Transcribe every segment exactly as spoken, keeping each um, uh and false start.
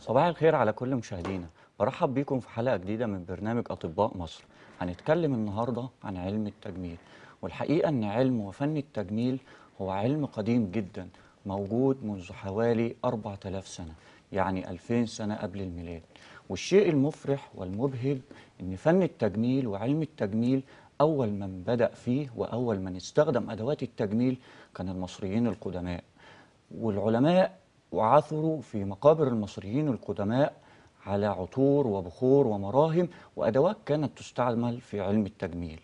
صباح الخير على كل مشاهدينا، برحب بيكم في حلقة جديدة من برنامج أطباء مصر. هنتكلم النهاردة عن علم التجميل، والحقيقة أن علم وفن التجميل هو علم قديم جدا موجود منذ حوالي أربعة آلاف سنة، يعني ألفين سنة قبل الميلاد. والشيء المفرح والمبهج أن فن التجميل وعلم التجميل أول من بدأ فيه وأول من استخدم أدوات التجميل كان المصريين القدماء، والعلماء وعثروا في مقابر المصريين القدماء على عطور وبخور ومراهم وأدوات كانت تستعمل في علم التجميل.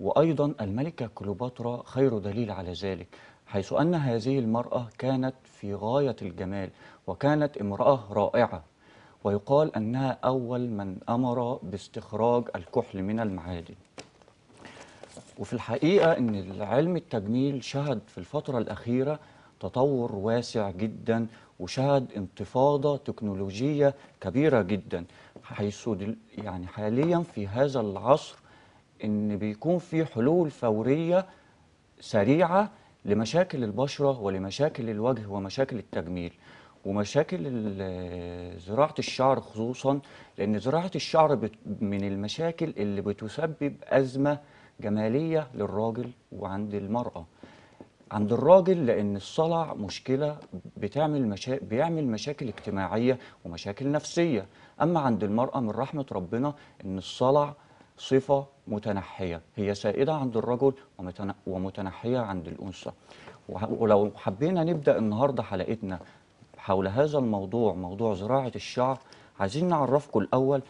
وأيضا الملكة كليوباترا خير دليل على ذلك، حيث أن هذه المرأة كانت في غاية الجمال وكانت امرأة رائعة، ويقال أنها أول من أمر باستخراج الكحل من المعادن. وفي الحقيقة أن علم التجميل شهد في الفترة الأخيرة تطور واسع جدا، وشهد انتفاضة تكنولوجية كبيرة جدا، حيث يعني حاليا في هذا العصر ان بيكون في حلول فورية سريعة لمشاكل البشرة ولمشاكل الوجه ومشاكل التجميل ومشاكل زراعة الشعر، خصوصا لان زراعة الشعر من المشاكل اللي بتسبب أزمة جمالية للراجل وعند المرأة. عند الراجل لأن الصلع مشكلة بتعمل مشا... بيعمل مشاكل اجتماعية ومشاكل نفسية، أما عند المرأة من رحمة ربنا إن الصلع صفة متنحية، هي سائدة عند الرجل ومتن... ومتنحية عند الأنثى. ولو حبينا نبدأ النهاردة حلقتنا حول هذا الموضوع، موضوع زراعة الشعر، عايزين نعرفكم الأول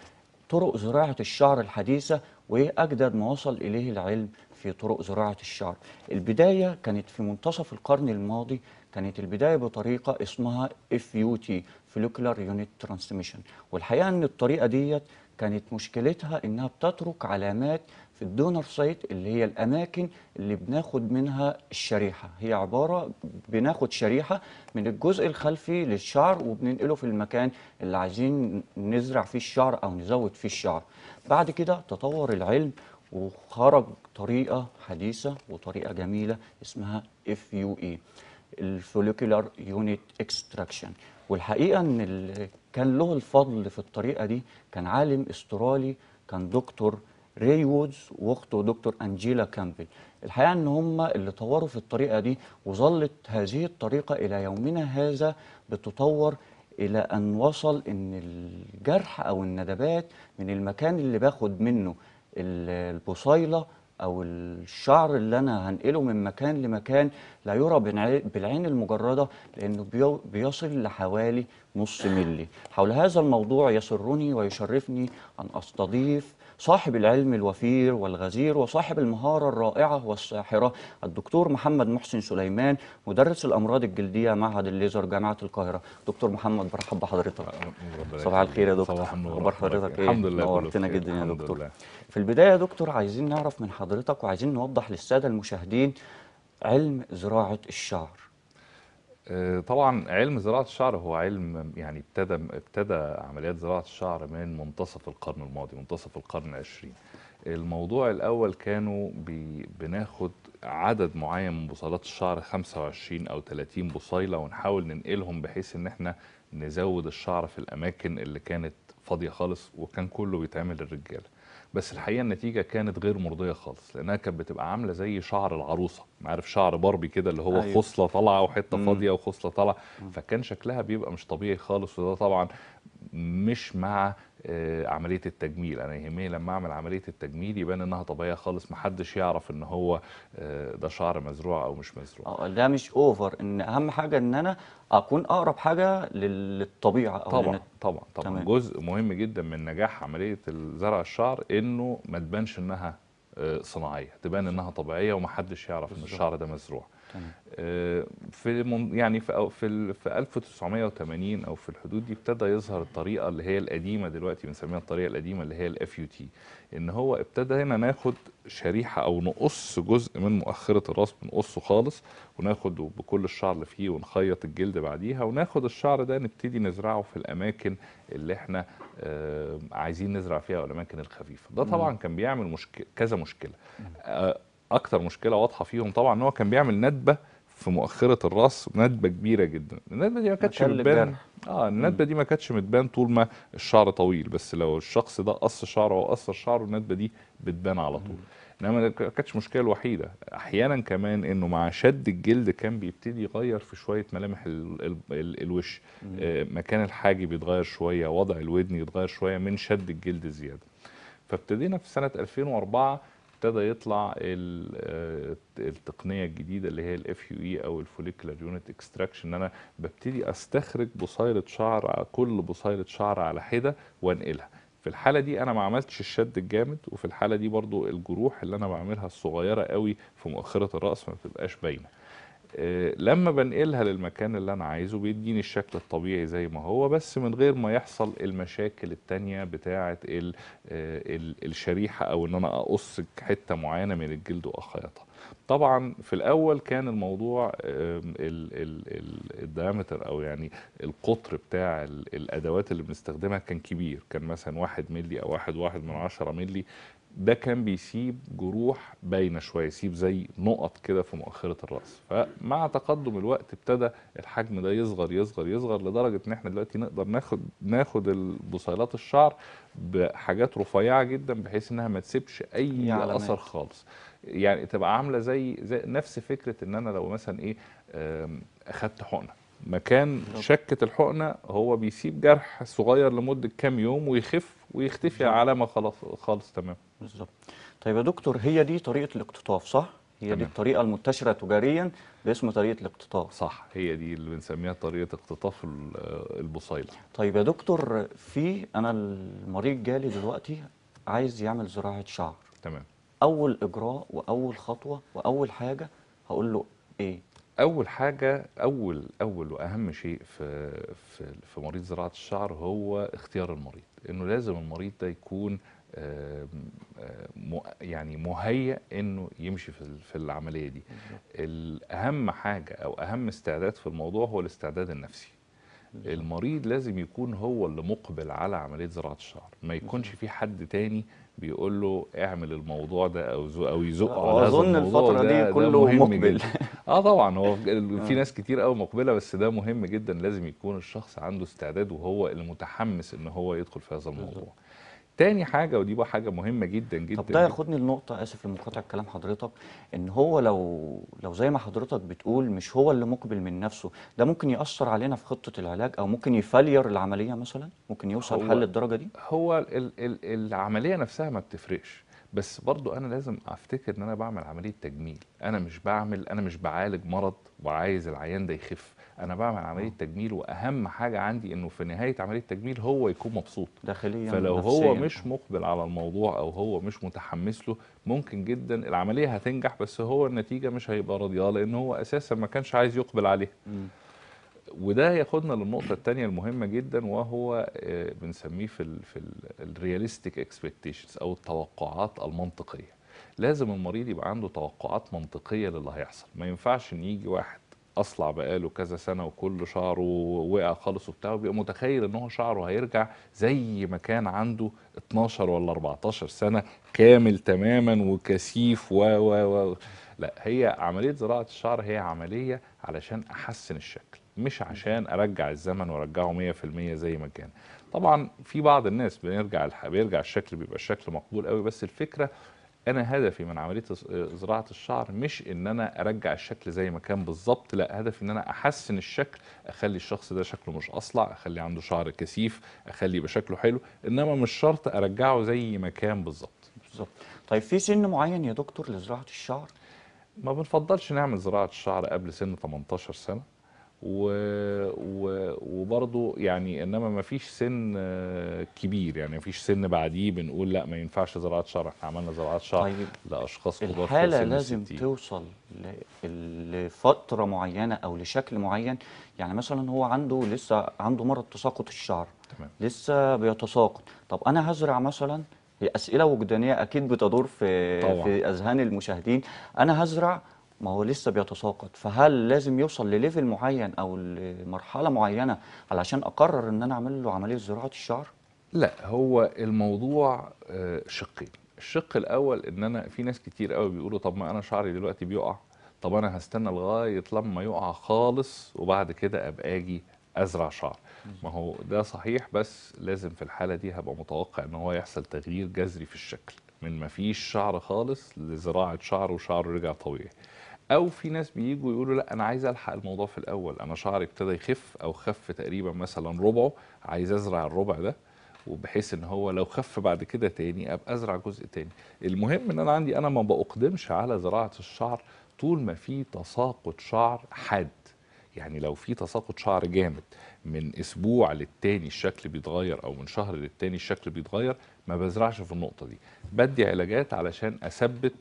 طرق زراعة الشعر الحديثة وإيه أجدد ما وصل إليه العلم في طرق زراعة الشعر. البداية كانت في منتصف القرن الماضي، كانت البداية بطريقة اسمها إف يو تي Follicular Unit Transmission، والحقيقة أن الطريقة دي كانت مشكلتها أنها بتترك علامات في الدونر سايت اللي هي الأماكن اللي بناخد منها الشريحة. هي عبارة بناخد شريحة من الجزء الخلفي للشعر وبننقله في المكان اللي عايزين نزرع فيه الشعر أو نزود فيه الشعر. بعد كده تطور العلم وخرج طريقة حديثة وطريقة جميلة اسمها إف يو إي Follicular Unit Extraction، والحقيقة أن اللي كان له الفضل في الطريقة دي كان عالم استرالي، كان دكتور ري وودز واخته دكتور انجيلا كامبل. الحقيقة أن هم اللي طوروا في الطريقة دي، وظلت هذه الطريقة إلى يومنا هذا بتطور إلى أن وصل أن الجرح أو الندبات من المكان اللي باخد منه البصيلة أو الشعر اللي أنا هنقله من مكان لمكان لا يرى بالعين المجردة، لأنه بيصل لحوالي نص ملي. حول هذا الموضوع يسرني ويشرفني أن أستضيف صاحب العلم الوفير والغزير وصاحب المهارة الرائعة والساحرة الدكتور محمد محسن سليمان، مدرس الأمراض الجلدية معهد الليزر جامعة القاهرة. دكتور محمد، برحب بحضرتك. صباح الخير يا دكتور. صباح النور. اخبار حضرتك ايه؟ الحمد لله نورتنا جدا يا دكتور. لله. في البداية يا دكتور عايزين نعرف من حضرتك وعايزين نوضح للسادة المشاهدين علم زراعة الشعر. طبعا علم زراعة الشعر هو علم يعني ابتدى ابتدى عمليات زراعة الشعر من منتصف القرن الماضي، منتصف القرن العشرين. الموضوع الأول كانوا بناخد عدد معين من بصيلات الشعر، خمسة وعشرين أو ثلاثين بصيلة، ونحاول ننقلهم بحيث إن احنا نزود الشعر في الأماكن اللي كانت فاضية خالص، وكان كله بيتعمل للرجالة. بس الحقيقة النتيجة كانت غير مرضية خالص، لأنها كانت بتبقى عاملة زي شعر العروسة، عارف شعر باربي كده اللي هو أيوة. خصلة طالعة وحتة فاضية وخصلة طالعة، فكان شكلها بيبقى مش طبيعي خالص. وده طبعا مش مع آه عملية التجميل. أنا يهمني لما أعمل عملية التجميل يبان إنها طبيعية خالص، محدش يعرف إن هو آه ده شعر مزروع أو مش مزروع. ده مش أوفر، إن أهم حاجة إن أنا أكون أقرب حاجة للطبيعة. أو طبعا طبعا طبعا تمام. جزء مهم جدا من نجاح عملية زرع الشعر إنه ما تبانش إنها صناعية، تبان انها طبيعية ومحدش يعرف ان الشعر ده مزروع. في يعني في في في ألف وتسعمية وتمانين او في الحدود دي ابتدى يظهر الطريقة اللي هي القديمة، دلوقتي بنسميها الطريقة القديمة اللي هي الاف يو تي، ان هو ابتدى هنا ناخد شريحة او نقص جزء من مؤخرة الراس، بنقصه خالص وناخده بكل الشعر اللي فيه ونخيط الجلد بعديها، وناخد الشعر ده نبتدي نزرعه في الاماكن اللي احنا آه عايزين نزرع فيها والاماكن الخفيفة. ده طبعا كان بيعمل مشكلة، كذا مشكلة. آه اكتر مشكله واضحه فيهم طبعا ان هو كان بيعمل ندبه في مؤخره الراس ندبه كبيره جدا. الندبه دي ما كانتش بتبان، اه الندبه دي ما كانتش بتبان طول ما الشعر طويل، بس لو الشخص ده قص شعره او قصر شعره الندبه دي بتبان على طول. انما ما كانتش مشكله الوحيده، احيانا كمان انه مع شد الجلد كان بيبتدي يغير في شويه ملامح ال ال ال الوش، آه مكان الحاجب يتغير شويه، وضع الودن يتغير شويه من شد الجلد زياده. فابتدينا في سنه ألفين وأربعة ابتدى يطلع التقنيه الجديده اللي هي ال إف يو إي او الفوليكولار يونت اكستراكشن، ان انا ببتدي استخرج بصيره شعر، كل بصيره شعر على حده وانقلها. في الحاله دي انا ما عملتش الشد الجامد، وفي الحاله دي برضو الجروح اللي انا بعملها الصغيره قوي في مؤخره الراس ما بتبقاش باينه. لما بنقلها للمكان اللي انا عايزه بيديني الشكل الطبيعي زي ما هو، بس من غير ما يحصل المشاكل التانية بتاعه الشريحه او ان انا اقص حته معينه من الجلد واخيطها. طبعا في الاول كان الموضوع الديامتر او يعني القطر بتاع الادوات اللي بنستخدمها كان كبير، كان مثلا واحد مللي او واحد واحد من عشرة مللي، ده كان بيسيب جروح باينه شويه، يسيب زي نقط كده في مؤخره الراس. فمع تقدم الوقت ابتدى الحجم ده يصغر يصغر يصغر لدرجه ان احنا دلوقتي نقدر ناخد ناخد بصيلات الشعر بحاجات رفيعه جدا بحيث انها ما تسيبش اي اثر خالص، يعني تبقى عامله زي, زي نفس فكره ان انا لو مثلا ايه اخدت حقنه، مكان شكه الحقنه هو بيسيب جرح صغير لمده كام يوم ويخف ويختفي علامه خلاص خالص. تمام بالظبط. طيب يا دكتور، هي دي طريقه الاقتطاف صح؟ هي تمام. دي الطريقه المنتشره تجاريا باسم طريقه الاقتطاف صح؟ هي دي اللي بنسميها طريقه اقتطاف البصيله. طيب يا دكتور، في انا المريض جالي دلوقتي عايز يعمل زراعه شعر، تمام، اول اجراء واول خطوه واول حاجه هقول له ايه؟ اول حاجه اول اول واهم شيء في في في مريض زراعه الشعر هو اختيار المريض، انه لازم المريض ده يكون يعني مهيأ انه يمشي في العمليه دي. اهم حاجه او اهم استعداد في الموضوع هو الاستعداد النفسي. المريض لازم يكون هو اللي مقبل على عمليه زراعه الشعر، ما يكونش في حد تاني بيقول له اعمل الموضوع ده او او يزق على هذا اظن الفتره ده دي كله مقبل. اه طبعا هو في ناس كتير قوي مقبله، بس ده مهم جدا، لازم يكون الشخص عنده استعداد وهو المتحمس ان هو يدخل في هذا الموضوع. تاني حاجه، ودي بقى حاجه مهمه جدا جدا، طب ده ياخدني لنقطه، اسف لمقاطعه كلام حضرتك، ان هو لو لو زي ما حضرتك بتقول مش هو اللي مقبل من نفسه، ده ممكن ياثر علينا في خطه العلاج او ممكن يفلير العمليه مثلا، ممكن يوصل حل الدرجه دي. هو ال ال العمليه نفسها ما بتفرقش، بس برضو انا لازم افتكر ان انا بعمل عمليه تجميل، انا مش بعمل انا مش بعالج مرض وعايز العيان ده يخف، انا بعمل عمليه تجميل، واهم حاجه عندي انه في نهايه عمليه التجميل هو يكون مبسوط داخليا. فلو هو مش مقبل على الموضوع او هو مش متحمس له، ممكن جدا العمليه هتنجح بس هو النتيجه مش هيبقى راضيه، لان هو اساسا ما كانش عايز يقبل عليها. وده ياخدنا للنقطه الثانيه المهمه جدا، وهو بنسميه في ال في الرياليستيك اكسبكتيشنز او التوقعات المنطقيه. لازم المريض يبقى عنده توقعات منطقيه للي هيحصل، ما ينفعش ان يجي واحد اصلع بقاله كذا سنه وكل شعره وقع خالص وبتاع وبيبقى متخيل ان هو شعره هيرجع زي ما كان عنده اتناشر ولا أربعتاشر سنه كامل تماما وكثيف و و و لا، هي عمليه زراعه الشعر هي عمليه علشان احسن الشكل، مش عشان ارجع الزمن وارجعه مية في المية زي ما كان. طبعا في بعض الناس بيرجع بيرجع الشكل بيبقى الشكل مقبول قوي، بس الفكره أنا هدفي من عملية زراعة الشعر مش إن أنا أرجع الشكل زي ما كان بالظبط، لا، هدفي إن أنا أحسن الشكل، أخلي الشخص ده شكله مش أصلع، أخلي عنده شعر كثيف، أخلي يبقى شكله حلو، إنما مش شرط أرجعه زي ما كان بالظبط. بالظبط. طيب في سن معين يا دكتور لزراعة الشعر؟ ما بنفضلش نعمل زراعة الشعر قبل سن تمنتاشر سنة. و... و... وبرضه يعني انما ما فيش سن كبير، يعني ما فيش سن بعديه بنقول لا ما ينفعش زراعه شعر، احنا عملنا زراعه شعر طيب لاشخاص كبار. الحاله لازم ستين. توصل لفتره معينه او لشكل معين، يعني مثلا هو عنده لسه عنده مرض تساقط الشعر، تمام، لسه بيتساقط، طب انا هزرع مثلا، هي اسئله وجدانيه اكيد بتدور في طبعا. في اذهان المشاهدين، انا هزرع ما هو لسه بيتساقط، فهل لازم يوصل لليفل معين او لمرحله معينه علشان اقرر ان انا اعمل له عمليه زراعه الشعر؟ لا، هو الموضوع شقين، الشق الاول ان انا في ناس كتير قوي بيقولوا طب ما انا شعري دلوقتي بيقع، طب انا هستنى لغايه لما يقع خالص وبعد كده ابقى اجي ازرع شعر. ما هو ده صحيح، بس لازم في الحاله دي هبقى متوقع ان هو يحصل تغيير جذري في الشكل من ما فيش شعر خالص لزراعه شعر وشعره رجع طبيعي. او في ناس بييجوا يقولوا لا انا عايز الحق الموضوع في الاول، انا شعري ابتدى يخف او خف تقريبا مثلا ربعه، عايز ازرع الربع ده وبحيث ان هو لو خف بعد كده تاني ابقى ازرع جزء تاني. المهم ان انا عندي انا ما بقدمش على زراعه الشعر طول ما في تساقط شعر حاد. يعني لو في تساقط شعر جامد من اسبوع للتاني الشكل بيتغير او من شهر للتاني الشكل بيتغير، ما بزرعش في النقطه دي، بدي علاجات علشان اثبت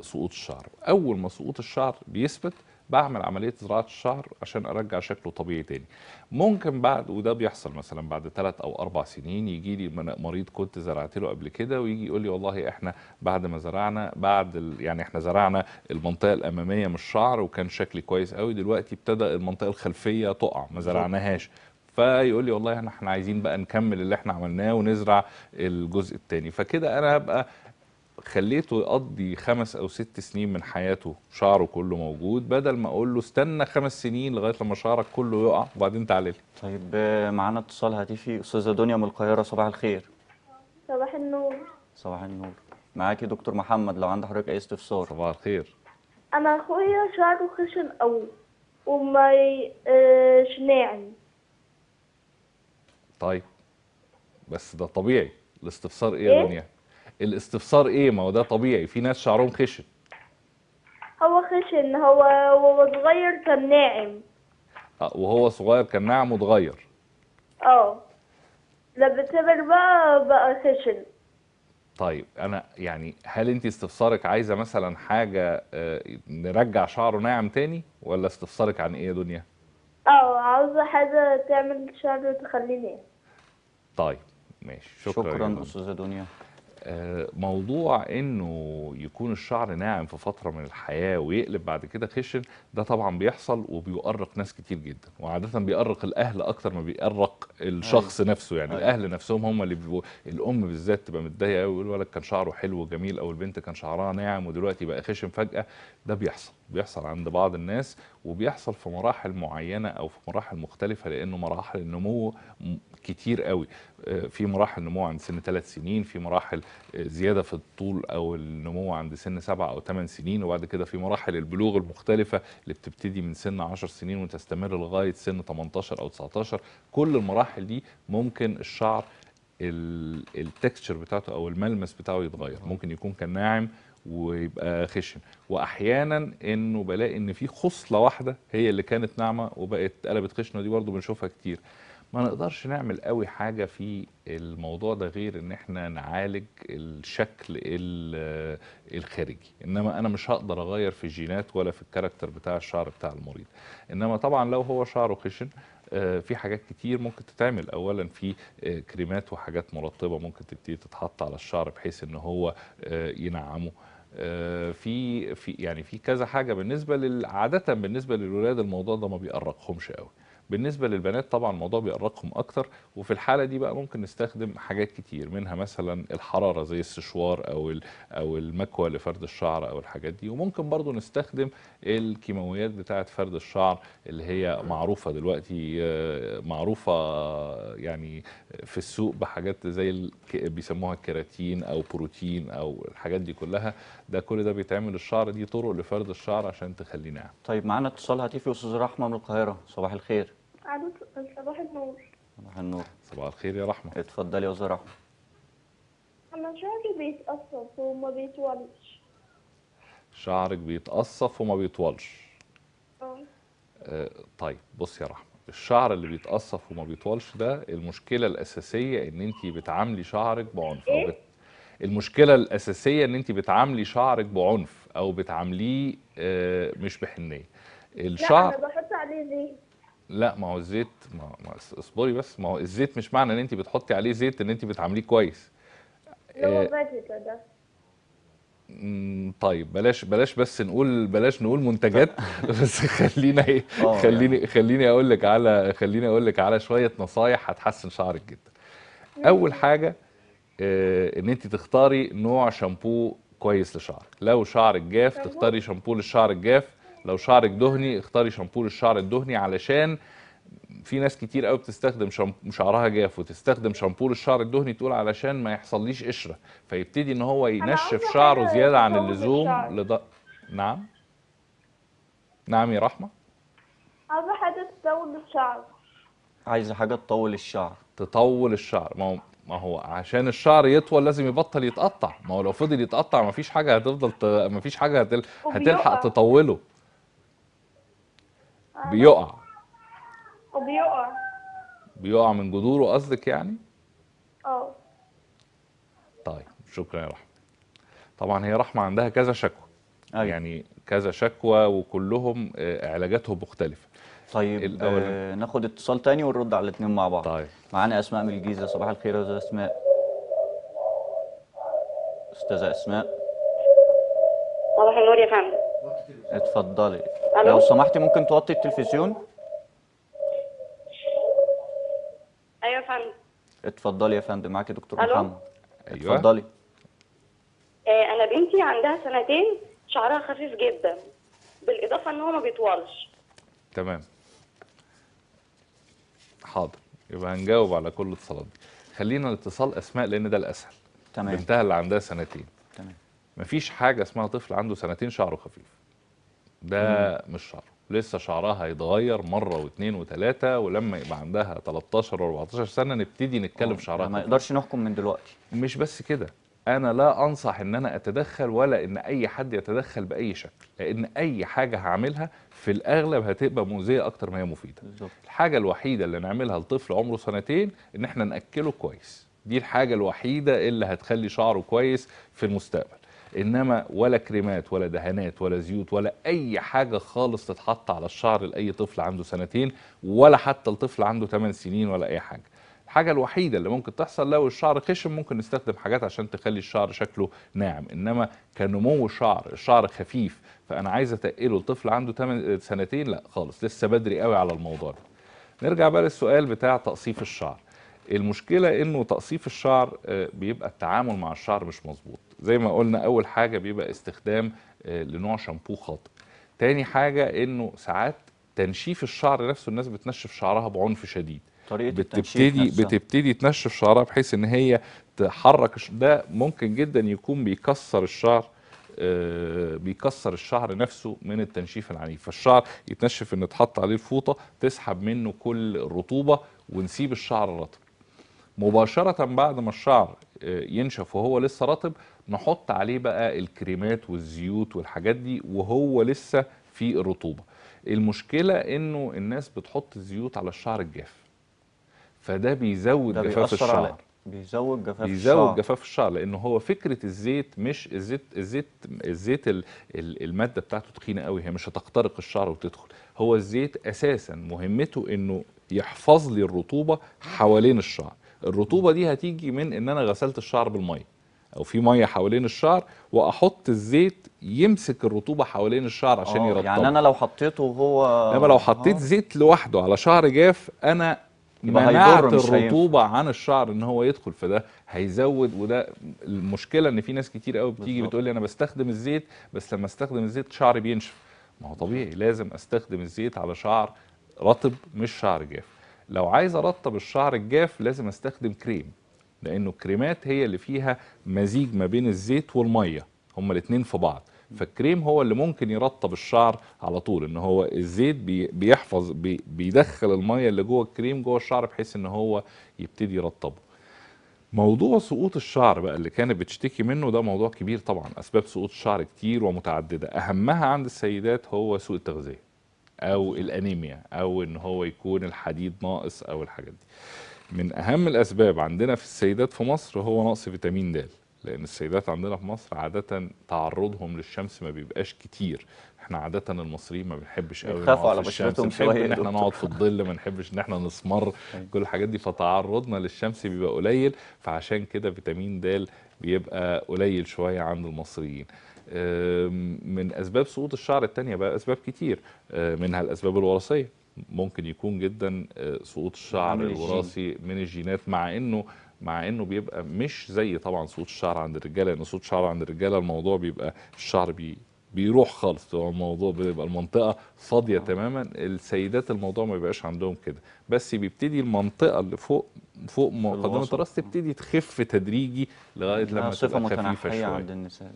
سقوط الشعر. اول ما سقوط الشعر بيثبت بعمل عمليه زراعه الشعر عشان ارجع شكله طبيعي تاني. ممكن بعد، وده بيحصل مثلا بعد ثلاث او اربع سنين، يجي لي مريض كنت زرعت له قبل كده ويجي يقول لي والله احنا بعد ما زرعنا بعد ال... يعني احنا زرعنا المنطقه الاماميه من الشعر وكان شكلي كويس قوي، دلوقتي ابتدى المنطقه الخلفيه تقع ما زرعناهاش. فيقول لي والله احنا احنا عايزين بقى نكمل اللي احنا عملناه ونزرع الجزء الثاني. فكده انا هبقى خليته يقضي خمس او ست سنين من حياته شعره كله موجود، بدل ما اقول له استنى خمس سنين لغايه لما شعرك كله يقع وبعدين تعالى لي. طيب معانا اتصال هاتفي. استاذه دنيا من القاهره، صباح الخير. صباح النور. صباح النور. معاكي دكتور محمد لو عند حضرتك اي استفسار. صباح الخير. انا اخويا شعره خشن قوي وما يبقاش ناعم. طيب بس ده طبيعي. الاستفسار ايه يا دنيا؟ الاستفسار ايه؟ ما هو ده طبيعي، في ناس شعرهم خشن. هو خشن، هو وهو صغير كان ناعم. اه وهو صغير كان ناعم واتغير. اه لما كبر بقى بقى خشن. طيب انا يعني هل انت استفسارك عايزه مثلا حاجه آه نرجع شعره ناعم تاني، ولا استفسارك عن ايه يا دنيا؟ اه عاوزه حاجه تعمل شعره تخليه ناعم. طيب ماشي، شكرا شكرا استاذه دنيا. موضوع انه يكون الشعر ناعم في فتره من الحياه ويقلب بعد كده خشن، ده طبعا بيحصل وبيؤرق ناس كتير جدا، وعاده بيؤرق الاهل اكتر ما بيؤرق الشخص أيه. نفسه يعني أيه. الاهل نفسهم هم اللي بيبقوا، الام بالذات تبقى متضايقه قوي، يقول الولد كان شعره حلو وجميل او البنت كان شعرها ناعم ودلوقتي بقى خشن فجاه. ده بيحصل بيحصل عند بعض الناس، وبيحصل في مراحل معينه او في مراحل مختلفه، لانه مراحل النمو كتير قوي. في مراحل نمو عند سن ثلاث سنين، في مراحل زياده في الطول او النمو عند سن سبع او ثمان سنين، وبعد كده في مراحل البلوغ المختلفه اللي بتبتدي من سن عشر سنين وتستمر لغايه سن ثمانية عشر او تسعة عشر. كل المراحل دي ممكن الشعر التكستشر بتاعته او الملمس بتاعه يتغير، ممكن يكون كان ناعم ويبقى خشن. واحيانا انه بلاقي ان في خصله واحده هي اللي كانت ناعمه وبقت قلبت خشنه، دي برضو بنشوفها كتير. ما نقدرش نعمل قوي حاجه في الموضوع ده غير ان احنا نعالج الشكل الخارجي، انما انا مش هقدر اغير في الجينات ولا في الكاركتر بتاع الشعر بتاع المريض. انما طبعا لو هو شعره خشن في حاجات كتير ممكن تتعمل. اولا في كريمات وحاجات مرطبه ممكن تبتدي تتحط على الشعر بحيث ان هو ينعمه. في في يعني في كذا حاجه. بالنسبه للعاده بالنسبه للولاد الموضوع ده ما بيقرقهمش قوي، بالنسبه للبنات طبعا الموضوع بيقرقهم اكتر. وفي الحاله دي بقى ممكن نستخدم حاجات كتير، منها مثلا الحراره زي السشوار او او المكوى لفرد الشعر او الحاجات دي. وممكن برضو نستخدم الكيماويات بتاعه فرد الشعر اللي هي معروفه دلوقتي، معروفه يعني في السوق بحاجات زي بيسموها الكيراتين او بروتين او الحاجات دي كلها. ده كل ده بيتعمل الشعر، دي طرق لفرد الشعر عشان تخليه ناعم. طيب معانا اتصال هاتفي. استاذ رحمه من القاهره، صباح الخير. صباح النور. صباح النور. صباح الخير يا رحمه. اتفضلي يا استاذه رحمه. انا شعري بيتقصف وما بيطولش. شعرك بيتقصف وما بيطولش. اه. طيب بصي يا رحمه، الشعر اللي بيتقصف وما بيطولش ده المشكله الاساسيه ان انت بتعاملي شعرك بعنف. إيه؟ وبت... المشكله الاساسيه ان انت بتعاملي شعرك بعنف او بتعامليه آه مش بحنيه. الشعر لا انا بحط عليه زيت. لا ما هو الزيت، ما اصبري بس، ما هو الزيت مش معنى ان انت بتحطي عليه زيت ان انت بتعامليه كويس. اللي هو فاتيكا ده. طيب بلاش بلاش بس نقول بلاش نقول منتجات بس خلينا ايه خليني خليني اقول لك على خليني اقول لك على شويه نصايح هتحسن شعرك جدا. اول حاجه آه ان انت تختاري نوع شامبو كويس لشعرك. لو شعرك جاف تختاري شامبو للشعر الجاف، لو شعرك دهني اختاري شامبو للشعر الدهني، علشان في ناس كتير قوي بتستخدم شامبو شعرها جاف وتستخدم شامبو للشعر الدهني تقول علشان ما يحصليش قشره، فيبتدي ان هو ينشف شعره زياده عن اللزوم لض... نعم نعم يا رحمه. عايزه حاجه تطول الشعر. عايزه حاجه تطول الشعر. تطول الشعر، ما هو ما هو عشان الشعر يطول لازم يبطل يتقطع، ما هو لو فضل يتقطع ما فيش حاجه هتفضل ت... ما فيش حاجه هتل... هتلحق تطوله. بيقع. وبيقع. بيقع من جذوره قصدك يعني؟ اه. طيب شكرا يا رحمه. طبعا هي رحمه عندها كذا شكوى. أيوة. يعني كذا شكوى وكلهم علاجاتهم مختلفه. طيب آه ناخد اتصال تاني ونرد على الاثنين مع بعض. طيب معانا اسماء من الجيزه، صباح الخير يا استاذه اسماء. استاذه اسماء صباح النور يا فندم. اتفضلي لو سمحتي، ممكن توطي التلفزيون؟ ايوه يا فندم. اتفضلي يا فندم، معاكي دكتور محمد. ايوه اتفضلي. آه انا بنتي عندها سنتين شعرها خفيف جدا، بالاضافه ان هو ما بيطولش. تمام حاضر، يبقى هنجاوب على كل الاتصالات دي. خلينا الاتصال اسماء لان ده الاسهل. تمام. بنتها اللي عندها سنتين. تمام. مفيش حاجه اسمها طفل عنده سنتين شعره خفيف، ده مم. مش شعره، لسه شعرها هيتغير مره واثنين وثلاثه، ولما يبقى عندها تلتاشر واربعتاشر سنه نبتدي نتكلم شعرها. ما نقدرش نحكم من دلوقتي. مش بس كده، انا لا انصح ان انا اتدخل ولا ان اي حد يتدخل باي شكل، لان اي حاجه هعملها في الاغلب هتبقى مؤذيه اكتر ما هي مفيده. بالزبط. الحاجه الوحيده اللي نعملها لطفل عمره سنتين ان احنا ناكله كويس، دي الحاجه الوحيده اللي هتخلي شعره كويس في المستقبل، انما ولا كريمات ولا دهانات ولا زيوت ولا اي حاجه خالص تتحط على الشعر لاي طفل عنده سنتين، ولا حتى لطفل عنده تمن سنين ولا اي حاجه. الحاجه الوحيده اللي ممكن تحصل لو الشعر خشن ممكن نستخدم حاجات عشان تخلي الشعر شكله ناعم، انما كنمو الشعر، الشعر خفيف فانا عايز اتقله لطفل عنده تمن سنتين لا خالص، لسه بدري قوي على الموضوع ده. نرجع بقى للسؤال بتاع تقصيف الشعر. المشكله انه تقصيف الشعر بيبقى التعامل مع الشعر مش مظبوط، زي ما قلنا اول حاجه بيبقى استخدام لنوع شامبو خاطئ، تاني حاجه انه ساعات تنشيف الشعر نفسه، الناس بتنشف شعرها بعنف شديد، بتبتدي بتبتدي تنشف شعرها بحيث ان هي تحرك، ده ممكن جدا يكون بيكسر الشعر، بيكسر الشعر نفسه من التنشيف العنيف، فالشعر يتنشف ان تحط عليه الفوطه تسحب منه كل الرطوبه ونسيب الشعر رطب. مباشره بعد ما الشعر ينشف وهو لسه رطب نحط عليه بقى الكريمات والزيوت والحاجات دي وهو لسه في الرطوبه. المشكله انه الناس بتحط زيوت على الشعر الجاف، فده بيزود جفاف الشعر. بيزود جفاف الشعر. بيزود جفاف الشعر لأن هو فكرة الزيت، مش الزيت الزيت الزيت ال ال المادة بتاعته تخينة قوي، هي مش هتخترق الشعر وتدخل، هو الزيت أساسا مهمته إنه يحفظ لي الرطوبة حوالين الشعر، الرطوبة دي هتيجي من إن أنا غسلت الشعر بالمية أو في مية حوالين الشعر وأحط الزيت يمسك الرطوبة حوالين الشعر عشان يرطب. يعني أنا لو حطيته وهو، إنما لو حطيت زيت لوحده على شعر جاف أنا منعت الرطوبه عن الشعر ان هو يدخل، فده هيزود، وده المشكله ان في ناس كتير قوي بتيجي بتقول لي انا بستخدم الزيت بس لما استخدم الزيت شعري بينشف. ما هو طبيعي، لازم استخدم الزيت على شعر رطب مش شعر جاف. لو عايز ارطب الشعر الجاف لازم استخدم كريم، لانه الكريمات هي اللي فيها مزيج ما بين الزيت والميه، هما الاثنين في بعض، فالكريم هو اللي ممكن يرطب الشعر على طول، ان هو الزيت بيحفظ بي بيدخل الميه اللي جوه الكريم جوه الشعر بحيث ان هو يبتدي يرطبه. موضوع سقوط الشعر بقى اللي كانت بتشتكي منه ده موضوع كبير طبعا، اسباب سقوط الشعر كتير ومتعدده، اهمها عند السيدات هو سوء التغذيه او الانيميا او ان هو يكون الحديد ناقص او الحاجات دي. من اهم الاسباب عندنا في السيدات في مصر هو نقص فيتامين د، لأن السيدات عندنا في مصر عادة تعرضهم للشمس ما بيبقاش كتير، احنا عادة المصريين ما بنحبش قوي نقعد في الشمس، بنحب ان احنا نقعد في الظل، ما نحبش ان احنا نسمر، كل الحاجات دي، فتعرضنا للشمس بيبقى قليل، فعشان كده فيتامين د بيبقى قليل شوية عند المصريين. من أسباب سقوط الشعر التانية بقى أسباب كتير، منها الأسباب الوراثية، ممكن يكون جدا سقوط الشعر الوراثي من الجينات، مع انه مع انه بيبقى مش زي طبعا سقوط الشعر عند الرجاله، لان سقوط الشعر عند الرجاله الموضوع بيبقى الشعر بي بيروح خالص، هو الموضوع بيبقى المنطقه فاضيه تماما. السيدات الموضوع ما بيبقاش عندهم كده، بس بيبتدي المنطقه اللي فوق فوق مقدمه الراس تبتدي تخف تدريجي لغايه لما تبقى خفيفه شويه عند النساء.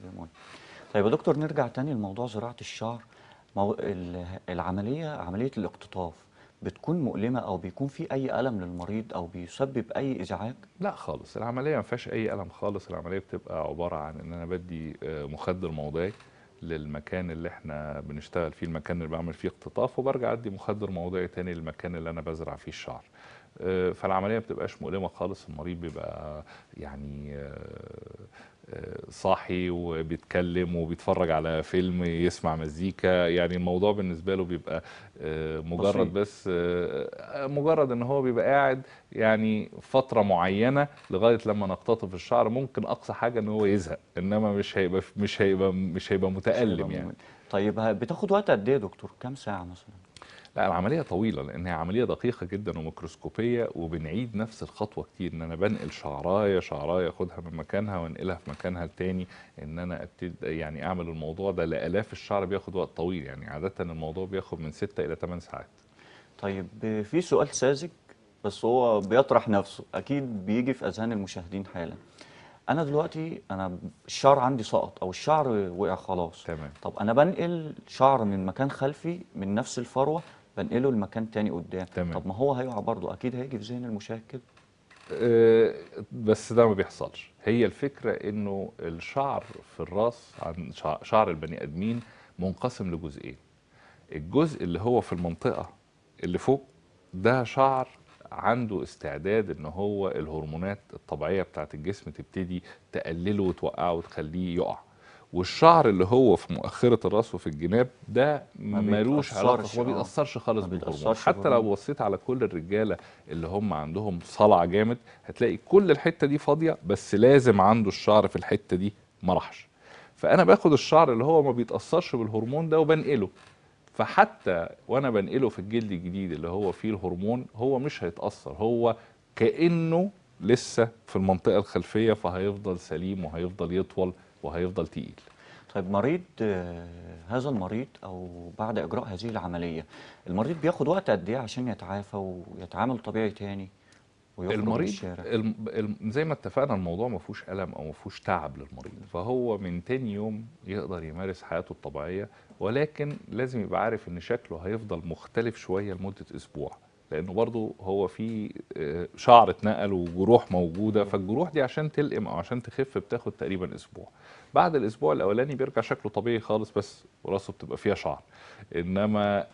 طيب يا دكتور نرجع تاني لموضوع زراعه الشعر. مو... العمليه عمليه الاقتطاف بتكون مؤلمه او بيكون في اي الم للمريض او بيسبب اي ازعاج؟ لا خالص، العمليه ما فيهاش اي الم خالص. العمليه بتبقى عباره عن ان انا بدي مخدر موضعي للمكان اللي احنا بنشتغل فيه، المكان اللي بعمل فيه اقتطاف، وبرجع ادي مخدر موضعي تاني للمكان اللي انا بزرع فيه الشعر. فالعمليه ما بتبقاش مؤلمه خالص، المريض بيبقى يعني صاحي وبيتكلم وبيتفرج على فيلم، يسمع مزيكا، يعني الموضوع بالنسبه له بيبقى مجرد بس مجرد ان هو بيبقى قاعد يعني فتره معينه لغايه لما نقتطف الشعر. ممكن اقصى حاجه ان هو يزهق، انما مش هيبقى مش هيبقى مش هيبقى متالم يعني. طيب بتاخد وقت قد ايه يا دكتور؟ كام ساعه مثلا؟ لا العمليه طويله لانها عمليه دقيقه جدا وميكروسكوبيه، وبنعيد نفس الخطوه كتير، ان انا بنقل شعرايه شعرايه اخدها من مكانها وانقلها في مكانها التاني، ان انا ابتدي يعني اعمل الموضوع ده لالاف الشعر. بياخد وقت طويل يعني، عاده الموضوع بياخد من ستة الى ثمانية ساعات. طيب في سؤال ساذج بس هو بيطرح نفسه، اكيد بيجي في اذهان المشاهدين حالا. انا دلوقتي انا الشعر عندي سقط او الشعر وقع خلاص، تمام. طب انا بنقل شعر من مكان خلفي من نفس الفروه بنقله لمكان تاني قدام، تمام. طب ما هو هيقع برضه، اكيد هيجي في ذهن المشاهد كده. أه بس ده ما بيحصلش. هي الفكره انه الشعر في الراس عن شعر البني ادمين منقسم لجزئين، الجزء اللي هو في المنطقه اللي فوق ده شعر عنده استعداد ان هو الهرمونات الطبيعيه بتاعه الجسم تبتدي تقلله وتوقعه وتخليه يقع، والشعر اللي هو في مؤخره الراس وفي الجناب ده ملوش علاقه، ما بيتاثرش خالص بالهرمون. حتى لو بصيت على كل الرجاله اللي هم عندهم صلع جامد هتلاقي كل الحته دي فاضيه، بس لازم عنده الشعر في الحته دي ما راحش. فانا باخد الشعر اللي هو ما بيتاثرش بالهرمون ده وبنقله، فحتى وانا بنقله في الجلد الجديد اللي هو فيه الهرمون هو مش هيتاثر، هو كانه لسه في المنطقه الخلفيه، فهيفضل سليم وهيفضل يطول وهيفضل تقيل. طيب مريض هذا المريض او بعد اجراء هذه العمليه المريض بياخد وقت قد ايه عشان يتعافى ويتعامل طبيعي تاني ويخرج من الشارع؟ المريض زي ما اتفقنا الموضوع ما فيهوش الم او ما فيهوش تعب للمريض، فهو من تاني يوم يقدر يمارس حياته الطبيعيه، ولكن لازم يبقى عارف ان شكله هيفضل مختلف شويه لمده اسبوع، لانه برضه هو في شعر اتنقل وجروح موجوده، فالجروح دي عشان تلئم او عشان تخف بتاخد تقريبا اسبوع. بعد الاسبوع الاولاني بيرجع شكله طبيعي خالص، بس راسه بتبقى فيها شعر. انما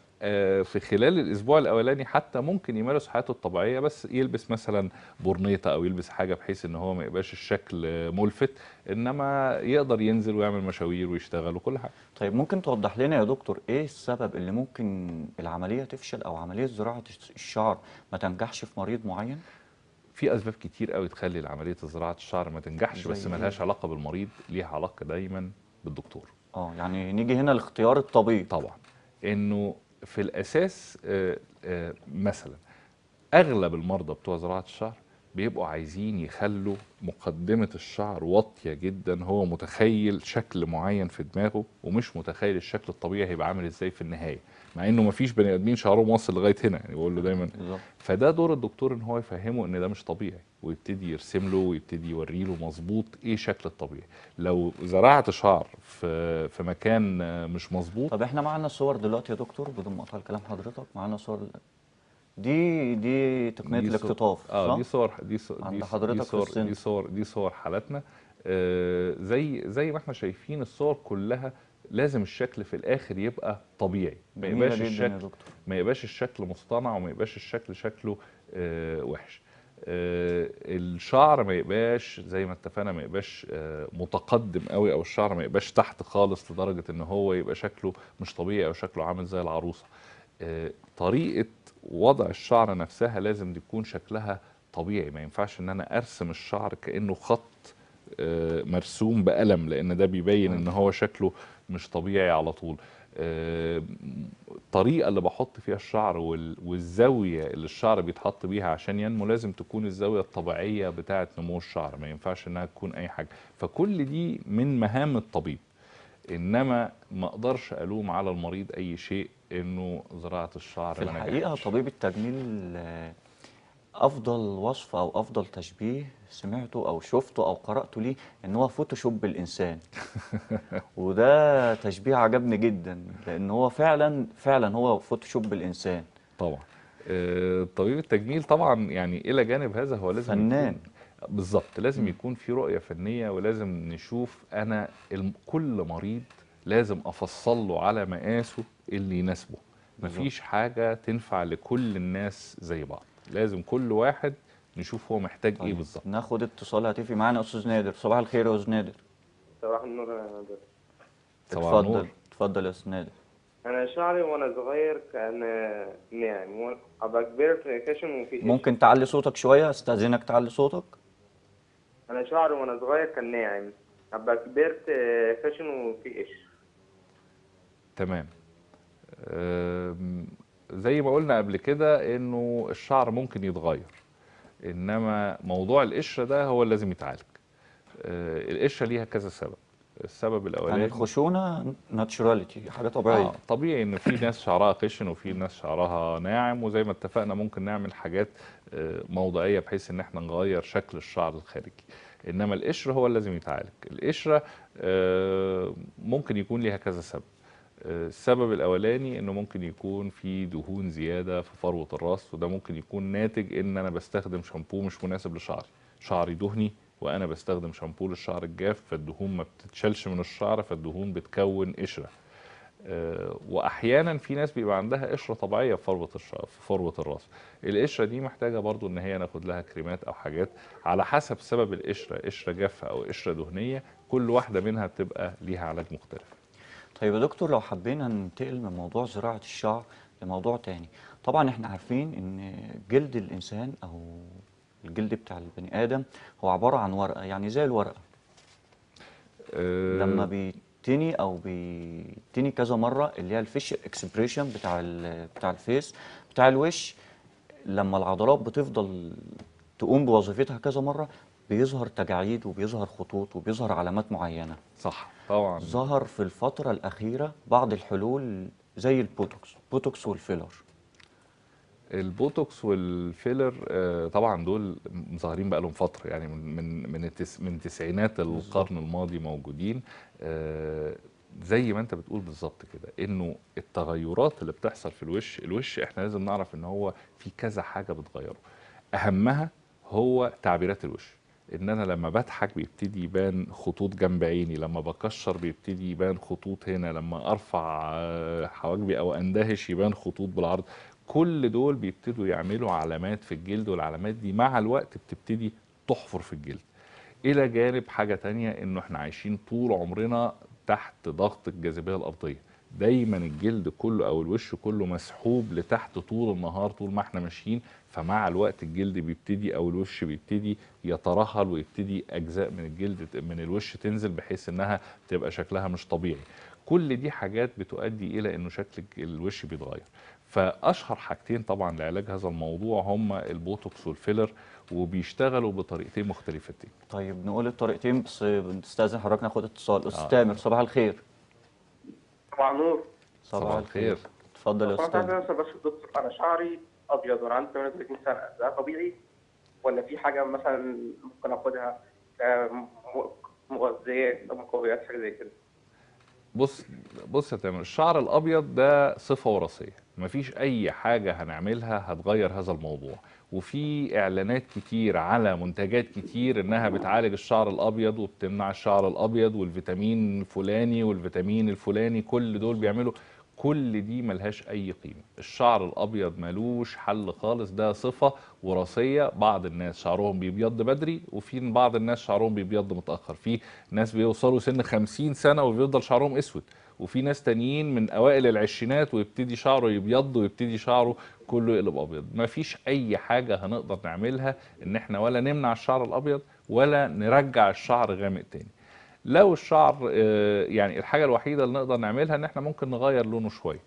في خلال الاسبوع الاولاني حتى ممكن يمارس حياته الطبيعيه، بس يلبس مثلا برنيطه او يلبس حاجه بحيث ان هو ما يبقاش الشكل ملفت، انما يقدر ينزل ويعمل مشاوير ويشتغل وكل حاجه. طيب ممكن توضح لنا يا دكتور ايه السبب اللي ممكن العمليه تفشل او عمليه زراعه الشعر ما تنجحش في مريض معين؟ في اسباب كتير قوي تخلي عمليه زراعه الشعر ما تنجحش، بس ما لهاش علاقه بالمريض، ليها علاقه دايما بالدكتور. اه يعني نيجي هنا لاختيار الطبيب. طبعا انه في الأساس مثلا أغلب المرضى بتوع زراعة الشعر بيبقوا عايزين يخلوا مقدمة الشعر واطية جدا، هو متخيل شكل معين في دماغه ومش متخيل الشكل الطبيعي هيبقى عامل ازاي في النهاية، مع انه مفيش بني ادمين شعرهم واصل لغاية هنا يعني، بقول له دايما. فده دور الدكتور ان هو يفهمه ان ده مش طبيعي، ويبتدي يرسم له ويبتدي يوري له مظبوط ايه شكل الطبيعي. لو زرعت شعر في في مكان مش مظبوط. طب احنا معانا صور دلوقتي يا دكتور بدون ما اقطع كلام حضرتك، معانا صور دي دي تقنيه الاقتطاف. اه دي صور دي صور عند حضرتك في السن. دي صور دي صور حالاتنا. آه زي زي ما احنا شايفين الصور كلها لازم الشكل في الاخر يبقى طبيعي، ما يبقاش الشكل ما يبقاش الشكل مصطنع وما يبقاش الشكل شكله آه وحش. آه الشعر ما يبقاش زي ما اتفقنا ما يبقاش آه متقدم قوي، او الشعر ما يبقاش تحت خالص لدرجه ان هو يبقى شكله مش طبيعي او شكله عامل زي العروسه. آه طريقه وضع الشعر نفسها لازم تكون شكلها طبيعي، ما ينفعش ان انا ارسم الشعر كانه خط مرسوم بقلم، لان ده بيبين ان هو شكله مش طبيعي على طول. الطريقه اللي بحط فيها الشعر والزاويه اللي الشعر بيتحط بيها عشان ينمو لازم تكون الزاويه الطبيعيه بتاعه نمو الشعر، ما ينفعش انها تكون اي حاجه. فكل دي من مهام الطبيب. انما ما اقدرش الوم على المريض اي شيء انه زراعه الشعر في الحقيقه نجحش. طبيب التجميل افضل وصف او افضل تشبيه سمعته او شفته او قراته ليه ان هو فوتوشوب الانسان وده تشبيه عجبني جدا لان هو فعلا فعلا هو فوتوشوب الانسان. طبعا طبيب التجميل طبعا يعني الى جانب هذا هو لازم فنان بالظبط، لازم يكون في رؤية فنية ولازم نشوف أنا كل مريض لازم أفصله على مقاسه اللي يناسبه، مفيش حاجة تنفع لكل الناس زي بعض، لازم كل واحد نشوف هو محتاج طيب. إيه بالظبط. ناخد اتصال هاتفي معانا أستاذ نادر، صباح الخير يا أستاذ نادر. صباح النور يا نادر. اتفضل اتفضل يا أستاذ نادر. أنا شعري وأنا صغير كان يعني أبقى كبرت كاشن وفي ممكن تعلي صوتك شوية؟ أستأذنك تعلي صوتك؟ أنا شعري وأنا صغير كان ناعم، أبقى كبرت خشن وفي قشر. تمام. زي ما قلنا قبل كده إنه الشعر ممكن يتغير، إنما موضوع القشرة ده هو اللي لازم يتعالج. القشرة ليها كذا سبب، السبب الأولاني يعني الخشونة ناتشوراليتي حاجة طبيعية. آه طبيعي إن في ناس شعرها خشن وفي ناس شعرها ناعم، وزي ما اتفقنا ممكن نعمل حاجات موضعية بحيث إن احنا نغير شكل الشعر الخارجي، إنما القشر هو اللي لازم يتعالج. القشرة ممكن يكون ليها كذا سبب. السبب الأولاني إنه ممكن يكون في دهون زيادة في فروة الراس، وده ممكن يكون ناتج إن أنا بستخدم شامبو مش مناسب لشعري، شعري دهني وانا بستخدم شامبو للشعر الجاف فالدهون ما بتتشالش من الشعر فالدهون بتكون قشره. أه واحيانا في ناس بيبقى عندها قشره طبيعيه في فروه الشعر في فروه الراس. القشره دي محتاجه برضو ان هي ناخد لها كريمات او حاجات على حسب سبب القشره، قشره جافه او قشره دهنيه، كل واحده منها بتبقى ليها علاج مختلف. طيب يا دكتور لو حبينا ننتقل من موضوع زراعه الشعر لموضوع تاني، طبعا احنا عارفين ان جلد الانسان او الجلد بتاع البني آدم هو عبارة عن ورقة، يعني زي الورقة أه لما بيتني أو بيتني كذا مرة اللي هي الفيشيال اكسبريشن بتاع بتاع الفيس بتاع الوش، لما العضلات بتفضل تقوم بوظيفتها كذا مرة بيظهر تجاعيد وبيظهر خطوط وبيظهر علامات معينة. صح طبعا. ظهر في الفترة الأخيرة بعض الحلول زي البوتوكس، بوتوكس والفيلر. البوتوكس والفيلر طبعا دول ظاهرين بقى لهم فتره، يعني من من من تسعينات القرن الماضي موجودين. زي ما انت بتقول بالظبط كده انه التغيرات اللي بتحصل في الوش، الوش احنا لازم نعرف ان هو في كذا حاجه بتغيره، اهمها هو تعبيرات الوش. ان انا لما بضحك بيبتدي يبان خطوط جنب عيني، لما بكشر بيبتدي يبان خطوط هنا، لما ارفع حواجبي او اندهش يبان خطوط بالعرض. كل دول بيبتدوا يعملوا علامات في الجلد، والعلامات دي مع الوقت بتبتدي تحفر في الجلد. إلى جانب حاجة تانية إنه إحنا عايشين طول عمرنا تحت ضغط الجاذبية الأرضية، دايما الجلد كله أو الوش كله مسحوب لتحت طول النهار طول ما إحنا ماشيين، فمع الوقت الجلد بيبتدي أو الوش بيبتدي يترهل ويبتدي أجزاء من الجلد من الوش تنزل بحيث إنها تبقى شكلها مش طبيعي. كل دي حاجات بتؤدي إلى إنه شكل الوش بيتغير. فأشهر حاجتين طبعا لعلاج هذا الموضوع هما البوتوكس والفيلر، وبيشتغلوا بطريقتين مختلفتين. طيب نقول الطريقتين بس بنستأذن حضرتك ناخد اتصال. أستاذ تامر صباح الخير. صباح النور. صباح الخير. اتفضل يا أستاذ. دكتور أنا شعري أبيض وأنا عندي ثمانية وثلاثين سنة، ده طبيعي ولا في حاجة مثلا ممكن آخدها مغذيات أو مقويات حاجة زي كده؟ بص بص يا تامر، الشعر الأبيض ده صفة وراثية، مفيش أي حاجة هنعملها هتغير هذا الموضوع، وفي إعلانات كتير على منتجات كتير إنها بتعالج الشعر الأبيض وبتمنع الشعر الأبيض والفيتامين الفلاني والفيتامين الفلاني، كل دول بيعملوا، كل دي ملهاش أي قيمة. الشعر الأبيض ملوش حل خالص، ده صفة وراثية. بعض الناس شعرهم بيبيض بدري، وفي بعض الناس شعرهم بيبيض متأخر، في ناس بيوصلوا سن خمسين سنة وبيفضل شعرهم أسود، وفي ناس تانيين من اوائل العشرينات ويبتدي شعره يبيض ويبتدي شعره كله يقلب ابيض. مفيش اي حاجه هنقدر نعملها ان احنا ولا نمنع الشعر الابيض ولا نرجع الشعر غامق تاني. لو الشعر يعني الحاجه الوحيده اللي نقدر نعملها ان احنا ممكن نغير لونه شويه،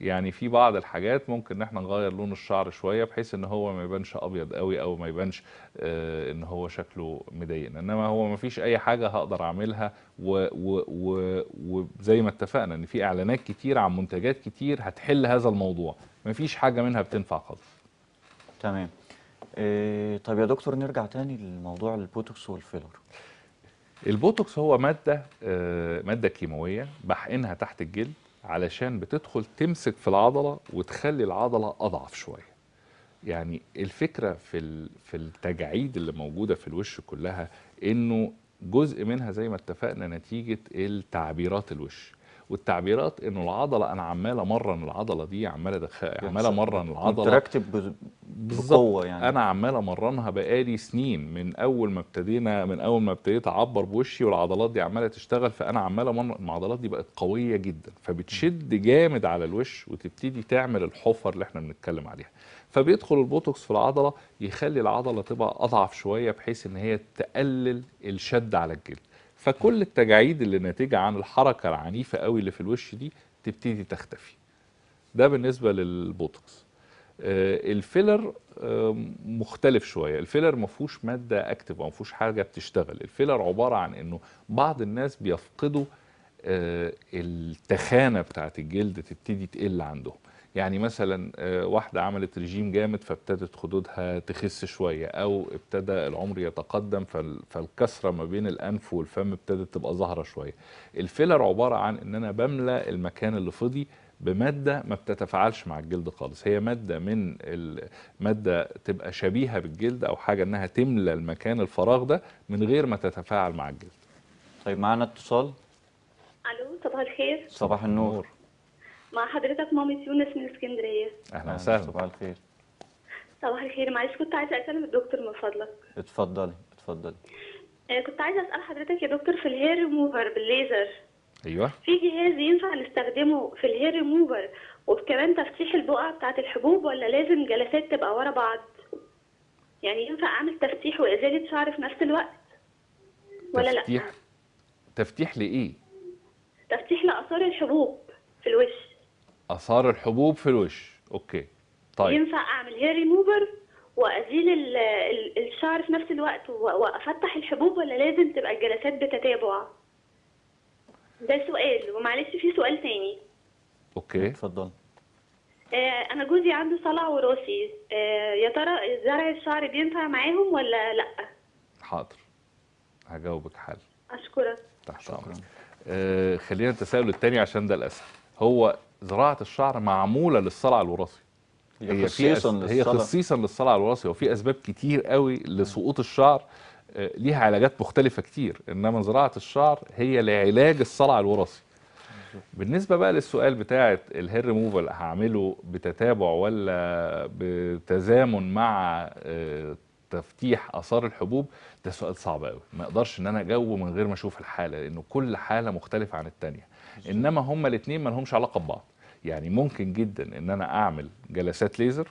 يعني في بعض الحاجات ممكن ان احنا نغير لون الشعر شويه بحيث ان هو ما يبانش ابيض قوي او ما يبانش ان هو شكله مضايقنا، انما هو ما فيش اي حاجه هقدر اعملها. وزي ما اتفقنا ان في اعلانات كتير عن منتجات كتير هتحل هذا الموضوع، ما فيش حاجه منها بتنفع خالص. تمام. إيه طيب يا دكتور، نرجع تاني لموضوع البوتوكس والفيلر. البوتوكس هو ماده ماده كيماويه بحقنها تحت الجلد علشان بتدخل تمسك في العضلة وتخلي العضلة أضعف شوية. يعني الفكرة في في التجاعيد اللي موجودة في الوش كلها إنه جزء منها زي ما اتفقنا نتيجة التعبيرات الوش، والتعبيرات إنه العضلة أنا عمالة مرن العضلة دي، عمالة عمالة مرن العضلة متركتب بقوة، يعني أنا عمالة مرنها بقالي سنين من أول ما ابتدينا من أول ما ابتديت أعبر بوشي والعضلات دي عمالة تشتغل، فأنا عمالة مرن العضلات دي بقت قوية جدا، فبتشد جامد على الوش وتبتدي تعمل الحفر اللي إحنا بنتكلم عليها. فبيدخل البوتوكس في العضلة يخلي العضلة تبقى أضعف شوية بحيث إن هي تقلل الشد على الجلد. فكل التجاعيد اللي ناتجه عن الحركه العنيفه قوي اللي في الوش دي تبتدي تختفي. ده بالنسبه للبوتوكس. الفيلر مختلف شويه، الفيلر ما فيهوش ماده اكتف او ما فيهوش حاجه بتشتغل. الفيلر عباره عن انه بعض الناس بيفقدوا التخانه بتاعه الجلد تبتدي تقل عندهم. يعني مثلا واحده عملت ريجيم جامد فابتدت خدودها تخس شويه، او ابتدى العمر يتقدم فالكسره ما بين الانف والفم ابتدت تبقى ظاهره شويه. الفيلر عباره عن ان انا بملى المكان اللي فضي بماده ما بتتفاعلش مع الجلد خالص، هي ماده من ماده تبقى شبيهه بالجلد او حاجه انها تملى المكان الفراغ ده من غير ما تتفاعل مع الجلد. طيب معانا اتصال. الو صباح الخير. صباح النور. مع حضرتك مامي يونس من اسكندريه. اهلا وسهلا. صباح الخير. صباح الخير. معلش كنت عايزه اسال الدكتور من فضلك. اتفضلي اتفضلي. آه كنت عايزه اسال حضرتك يا دكتور في الهير ريموفر بالليزر. ايوه. في جهاز ينفع نستخدمه في الهير ريموفر وكمان تفتيح البقع بتاعه الحبوب، ولا لازم جلسات تبقى ورا بعض؟ يعني ينفع اعمل تفتيح وازاله شعر في نفس الوقت ولا لا؟ تفتيح تفتيح لايه؟ تفتيح لاثار الحبوب في الوش. اثار الحبوب في الوش. اوكي طيب. ينفع اعمل هير ريموفر وازيل الشعر في نفس الوقت وافتح الحبوب، ولا لازم تبقى الجلسات بتتابع؟ ده سؤال. ومعلش في سؤال تاني. اوكي اتفضل. آه انا جوزي عنده صلع وراثي، آه يا ترى زرع الشعر بينفع معاهم ولا لا؟ حاضر هجاوبك حالا. اشكرك. تحت امرك. آه خلينا التساؤل التاني عشان ده الاسهل. هو زراعة الشعر معمولة للصلع الوراثي، هي خصيصا للصلع هي خصيصا للصلع الوراثي، وفي أسباب كتير قوي لسقوط الشعر ليها علاجات مختلفة كتير، إنما زراعة الشعر هي لعلاج الصلع الوراثي. بالنسبة بقى للسؤال بتاعة الهير ريموفال هعمله بتتابع ولا بتزامن مع تفتيح آثار الحبوب، ده سؤال صعب قوي، ما أقدرش إن أنا أجاوبه من غير ما أشوف الحالة، لأنه كل حالة مختلفة عن التانية. انما هما الاثنين ما لهمش علاقه ببعض، يعني ممكن جدا ان انا اعمل جلسات ليزر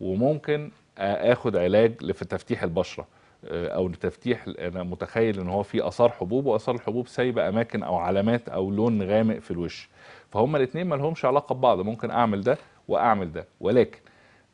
وممكن اخد علاج لتفتيح البشره او لتفتيح، انا متخيل ان هو في اثار حبوب واثار الحبوب سايبه اماكن او علامات او لون غامق في الوش، فهما الاثنين ما لهمش علاقه ببعض، ممكن اعمل ده واعمل ده. ولكن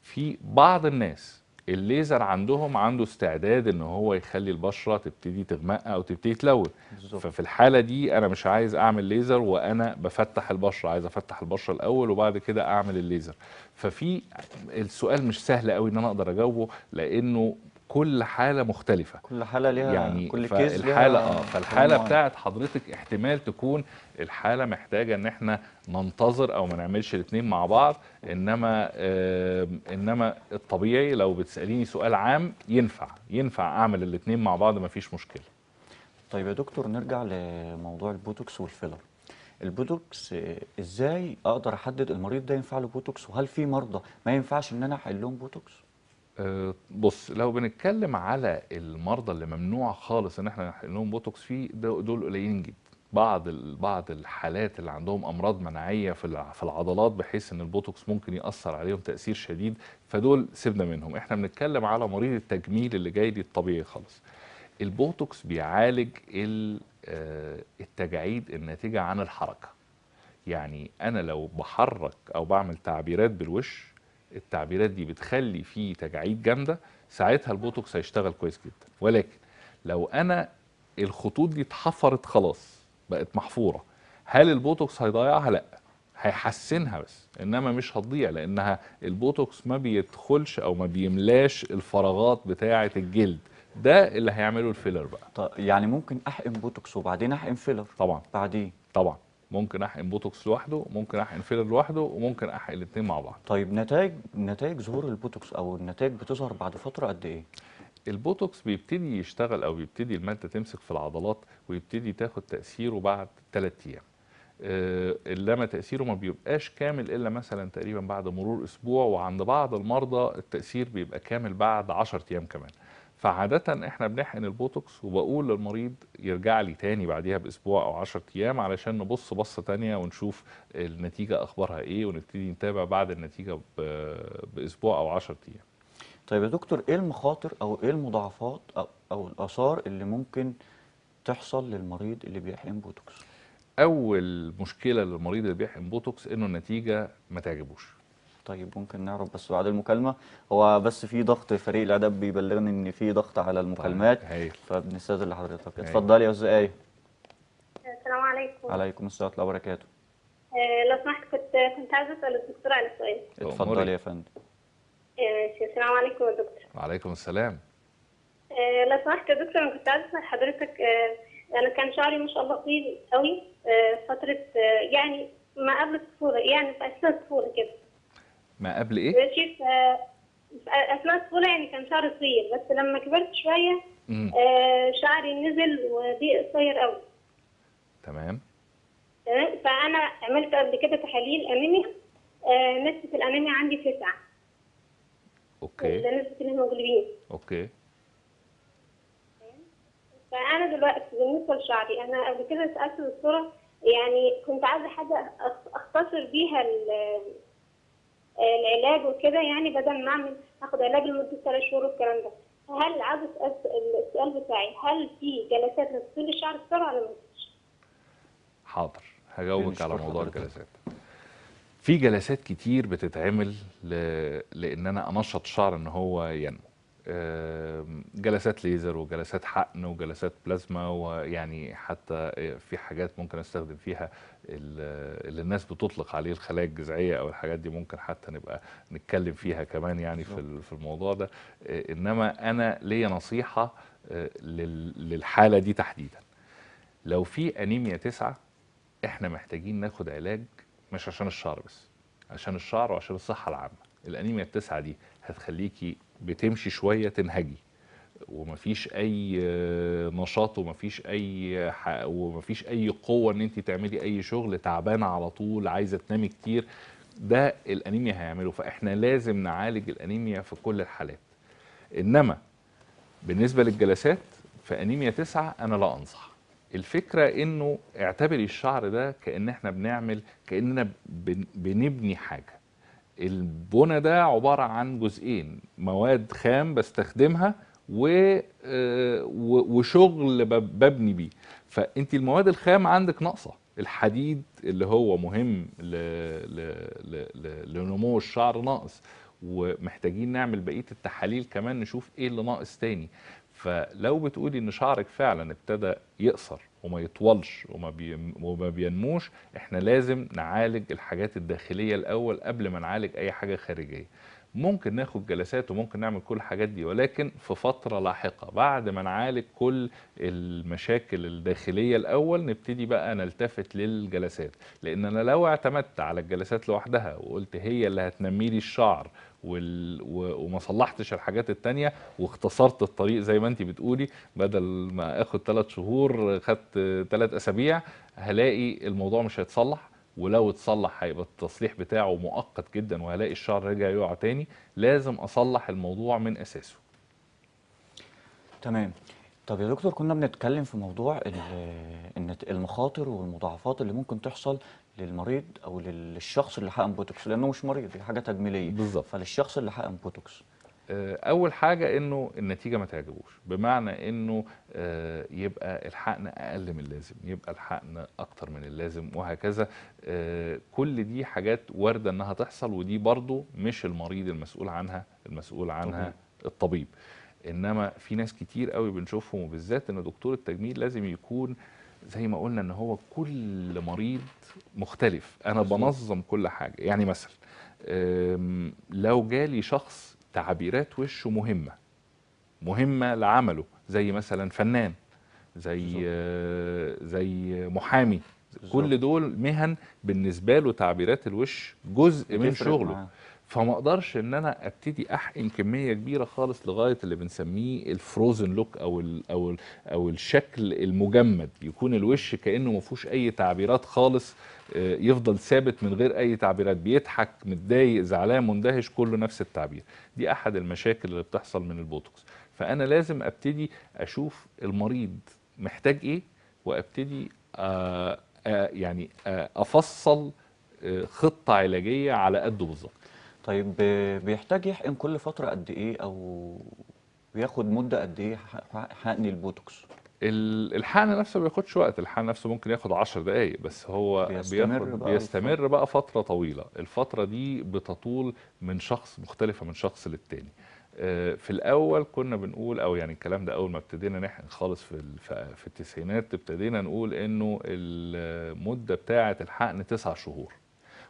في بعض الناس الليزر عندهم عنده استعداد ان هو يخلي البشره تبتدي تغمق او تبتدي تلون، ففي الحاله دي انا مش عايز اعمل ليزر وانا بفتح البشره، عايز افتح البشره الاول وبعد كده اعمل الليزر. ففي السؤال مش سهل قوي ان انا اقدر اجاوبه، لانه كل حاله مختلفه، كل حاله ليها يعني كل كيس الحاله. اه فالحاله بتاعت حضرتك احتمال تكون الحاله محتاجه ان احنا ننتظر او ما نعملش الاثنين مع بعض، انما آه انما الطبيعي لو بتساليني سؤال عام ينفع ينفع اعمل الاثنين مع بعض، ما فيش مشكله. طيب يا دكتور نرجع لموضوع البوتوكس والفيلر. البوتوكس ازاي اقدر احدد المريض ده ينفع له بوتوكس، وهل في مرضى ما ينفعش ان انا احقن لهم بوتوكس؟ بص، لو بنتكلم على المرضى اللي ممنوع خالص ان احنا نحقن لهم بوتوكس فيه، دول قليلين جدا. بعض بعض الحالات اللي عندهم امراض مناعيه في العضلات بحيث ان البوتوكس ممكن ياثر عليهم تاثير شديد، فدول سيبنا منهم. احنا بنتكلم على مريض التجميل اللي جاي لي الطبيعي خالص. البوتوكس بيعالج التجاعيد الناتجه عن الحركه، يعني أنا لو بحرك أو بعمل تعبيرات بالوش، التعبيرات دي بتخلي فيه تجاعيد جامدة، ساعتها البوتوكس هيشتغل كويس جدا. ولكن لو أنا الخطوط دي اتحفرت خلاص بقت محفورة، هل البوتوكس هيضيعها؟ لأ، هيحسنها بس، إنما مش هتضيع، لأنها البوتوكس ما بيدخلش أو ما بيملاش الفراغات بتاعة الجلد. ده اللي هيعمله الفيلر بقى. طب يعني ممكن أحقن بوتوكس وبعدين أحقن فيلر؟ طبعا بعدين طبعا ممكن احقن بوتوكس لوحده، ممكن احقن فيلر لوحده، وممكن احقن الاثنين مع بعض. طيب نتائج نتائج ظهور البوتوكس او النتائج بتظهر بعد فتره قد ايه؟ البوتوكس بيبتدي يشتغل او بيبتدي الماده تمسك في العضلات ويبتدي تاخد تاثيره بعد ثلاث ايام. آه انما تاثيره ما بيبقاش كامل الا مثلا تقريبا بعد مرور اسبوع، وعند بعض المرضى التاثير بيبقى كامل بعد عشر ايام كمان. فعادة احنا بنحقن البوتوكس وبقول للمريض يرجع لي تاني بعديها باسبوع او عشر ايام علشان نبص بصه تانيه ونشوف النتيجه اخبارها ايه، ونبتدي نتابع بعد النتيجه باسبوع او عشر ايام. طيب يا دكتور، ايه المخاطر او ايه المضاعفات او, أو الاثار اللي ممكن تحصل للمريض اللي بيحقن بوتوكس؟ اول مشكله للمريض اللي بيحقن بوتوكس انه النتيجه ما تعجبوش. طيب ممكن نعرف بس بعد المكالمة؟ هو بس في ضغط، فريق الأدب بيبلغني إن في ضغط على المكالمات. طيب. فبنستاذن لحضرتك، اتفضلي يا أستاذة آية. السلام عليكم. وعليكم السلام ورحمة الله وبركاته. آه لو سمحت كنت كنت عايزة أسأل الدكتور على سؤال. اتفضلي يا فندم. ماشي، السلام عليكم يا دكتور. وعليكم السلام. آه لو سمحت يا دكتور، أنا كنت عايزة أسأل حضرتك، آه أنا كان شعري ما شاء الله طويل قوي آه فترة آه يعني ما قبل الطفولة، يعني في أثناء الطفولة كده. ما قبل ايه؟ ماشي، اثناء الطفوله يعني كان شعري قصير، بس لما كبرت شويه آه شعري نزل وبقى قصير قوي. تمام. تمام، فانا عملت قبل كده تحاليل انيميا، آه نسبه الانيميا عندي تسعة. اوكي. ده نسبه الهيموجلوبين. اوكي. فانا دلوقتي بالنسبه لشعري، انا قبل كده سالت الدكتوره يعني كنت عايزه حاجه اختصر بيها العلاج وكده، يعني بدل ما اعمل اخد علاج لمده ثلاث شهور والكلام ده. هل عايز السؤال بتاعي، هل في جلسات هتطول الشعر بسرعه ولا ما فيش؟ حاضر، هجاوبك على موضوع الجلسات. في جلسات كتير بتتعمل ل... لان انا انشط الشعر ان هو ينمو. جلسات ليزر وجلسات حقن وجلسات بلازما، ويعني حتى في حاجات ممكن استخدم فيها اللي الناس بتطلق عليه الخلايا الجذعيه او الحاجات دي، ممكن حتى نبقى نتكلم فيها كمان يعني في في الموضوع ده. انما انا ليا نصيحه للحاله دي تحديدا، لو في انيميا تسعة احنا محتاجين ناخد علاج، مش عشان الشعر بس، عشان الشعر وعشان الصحه العامه. الانيميا التسعة دي هتخليكي بتمشي شويه تنهجي، ومفيش اي نشاط، ومفيش اي حق، ومفيش اي قوه ان انت تعملي اي شغل، تعبانه على طول، عايزه تنامي كتير. ده الانيميا هيعمله، فاحنا لازم نعالج الانيميا في كل الحالات. انما بالنسبه للجلسات فانيميا تسعة انا لا انصح. الفكره انه اعتبري الشعر ده كان احنا بنعمل كاننا بنبني حاجه. البنى ده عبارة عن جزئين، مواد خام بستخدمها و... وشغل ببني بيه. فانت المواد الخام عندك ناقصة، الحديد اللي هو مهم ل... ل... ل... لنمو الشعر ناقص، ومحتاجين نعمل بقية التحاليل كمان نشوف ايه اللي ناقص تاني. فلو بتقولي ان شعرك فعلا ابتدى يقصر وما يطولش وما, بي... وما بينموش، احنا لازم نعالج الحاجات الداخلية الاول قبل ما نعالج اي حاجة خارجية. ممكن ناخد جلسات وممكن نعمل كل الحاجات دي، ولكن في فترة لاحقة بعد ما نعالج كل المشاكل الداخلية الاول نبتدي بقى نلتفت للجلسات. لان انا لو اعتمدت على الجلسات لوحدها وقلت هي اللي هتنمي لي الشعر وال... وما صلحتش الحاجات التانية واختصرت الطريق زي ما انت بتقولي، بدل ما اخد ثلاث شهور خدت ثلاث اسابيع، هلاقي الموضوع مش هيتصلح، ولو اتصلح هيبقى التصليح بتاعه مؤقت جدا، وهلاقي الشعر رجع يقع تاني. لازم اصلح الموضوع من اساسه. تمام. طب يا دكتور، كنا بنتكلم في موضوع المخاطر والمضاعفات اللي ممكن تحصل للمريض او للشخص اللي حقن بوتوكس، لانه مش مريض، دي حاجه تجميليه بالظبط. فللشخص اللي حقن بوتوكس اول حاجه انه النتيجه ما تعجبوش، بمعنى انه يبقى الحقن اقل من اللازم، يبقى الحقن اكتر من اللازم، وهكذا. كل دي حاجات وارده انها تحصل، ودي برضو مش المريض المسؤول عنها، المسؤول عنها الطبيب. انما في ناس كتير قوي بنشوفهم، وبالذات ان دكتور التجميل لازم يكون زي ما قلنا ان هو كل مريض مختلف، انا بنظم كل حاجه. يعني مثلا لو جالي شخص تعبيرات وشه مهمة مهمة لعمله، زي مثلا فنان، زي زي محامي، كل دول مهن بالنسبة له تعبيرات الوش جزء من شغله، فما اقدرش ان انا ابتدي احقن كمية كبيرة خالص لغاية اللي بنسميه الفروزن لوك، او ال او ال او الشكل المجمد، يكون الوش كأنه ما فيهوش اي تعبيرات خالص، يفضل ثابت من غير اي تعبيرات، بيضحك، متضايق، زعلان، مندهش، كله نفس التعبير. دي احد المشاكل اللي بتحصل من البوتوكس. فانا لازم ابتدي اشوف المريض محتاج ايه، وابتدي آآ آآ يعني آآ افصل خطة علاجية على قده بالظبط. طيب بيحتاج يحقن كل فترة قد ايه، او بياخد مدة قد ايه حقن البوتوكس؟ الحقن نفسه ما بياخدش وقت، الحقن نفسه ممكن ياخد عشر دقايق بس، هو بيستمر بقى, بيستمر بقى فترة طويلة. الفترة دي بتطول من شخص مختلفة من شخص للتاني. في الأول كنا بنقول، أو يعني الكلام ده أول ما ابتدينا نحقن خالص في في التسعينات، ابتدينا نقول إنه المدة بتاعة الحقن تسع شهور،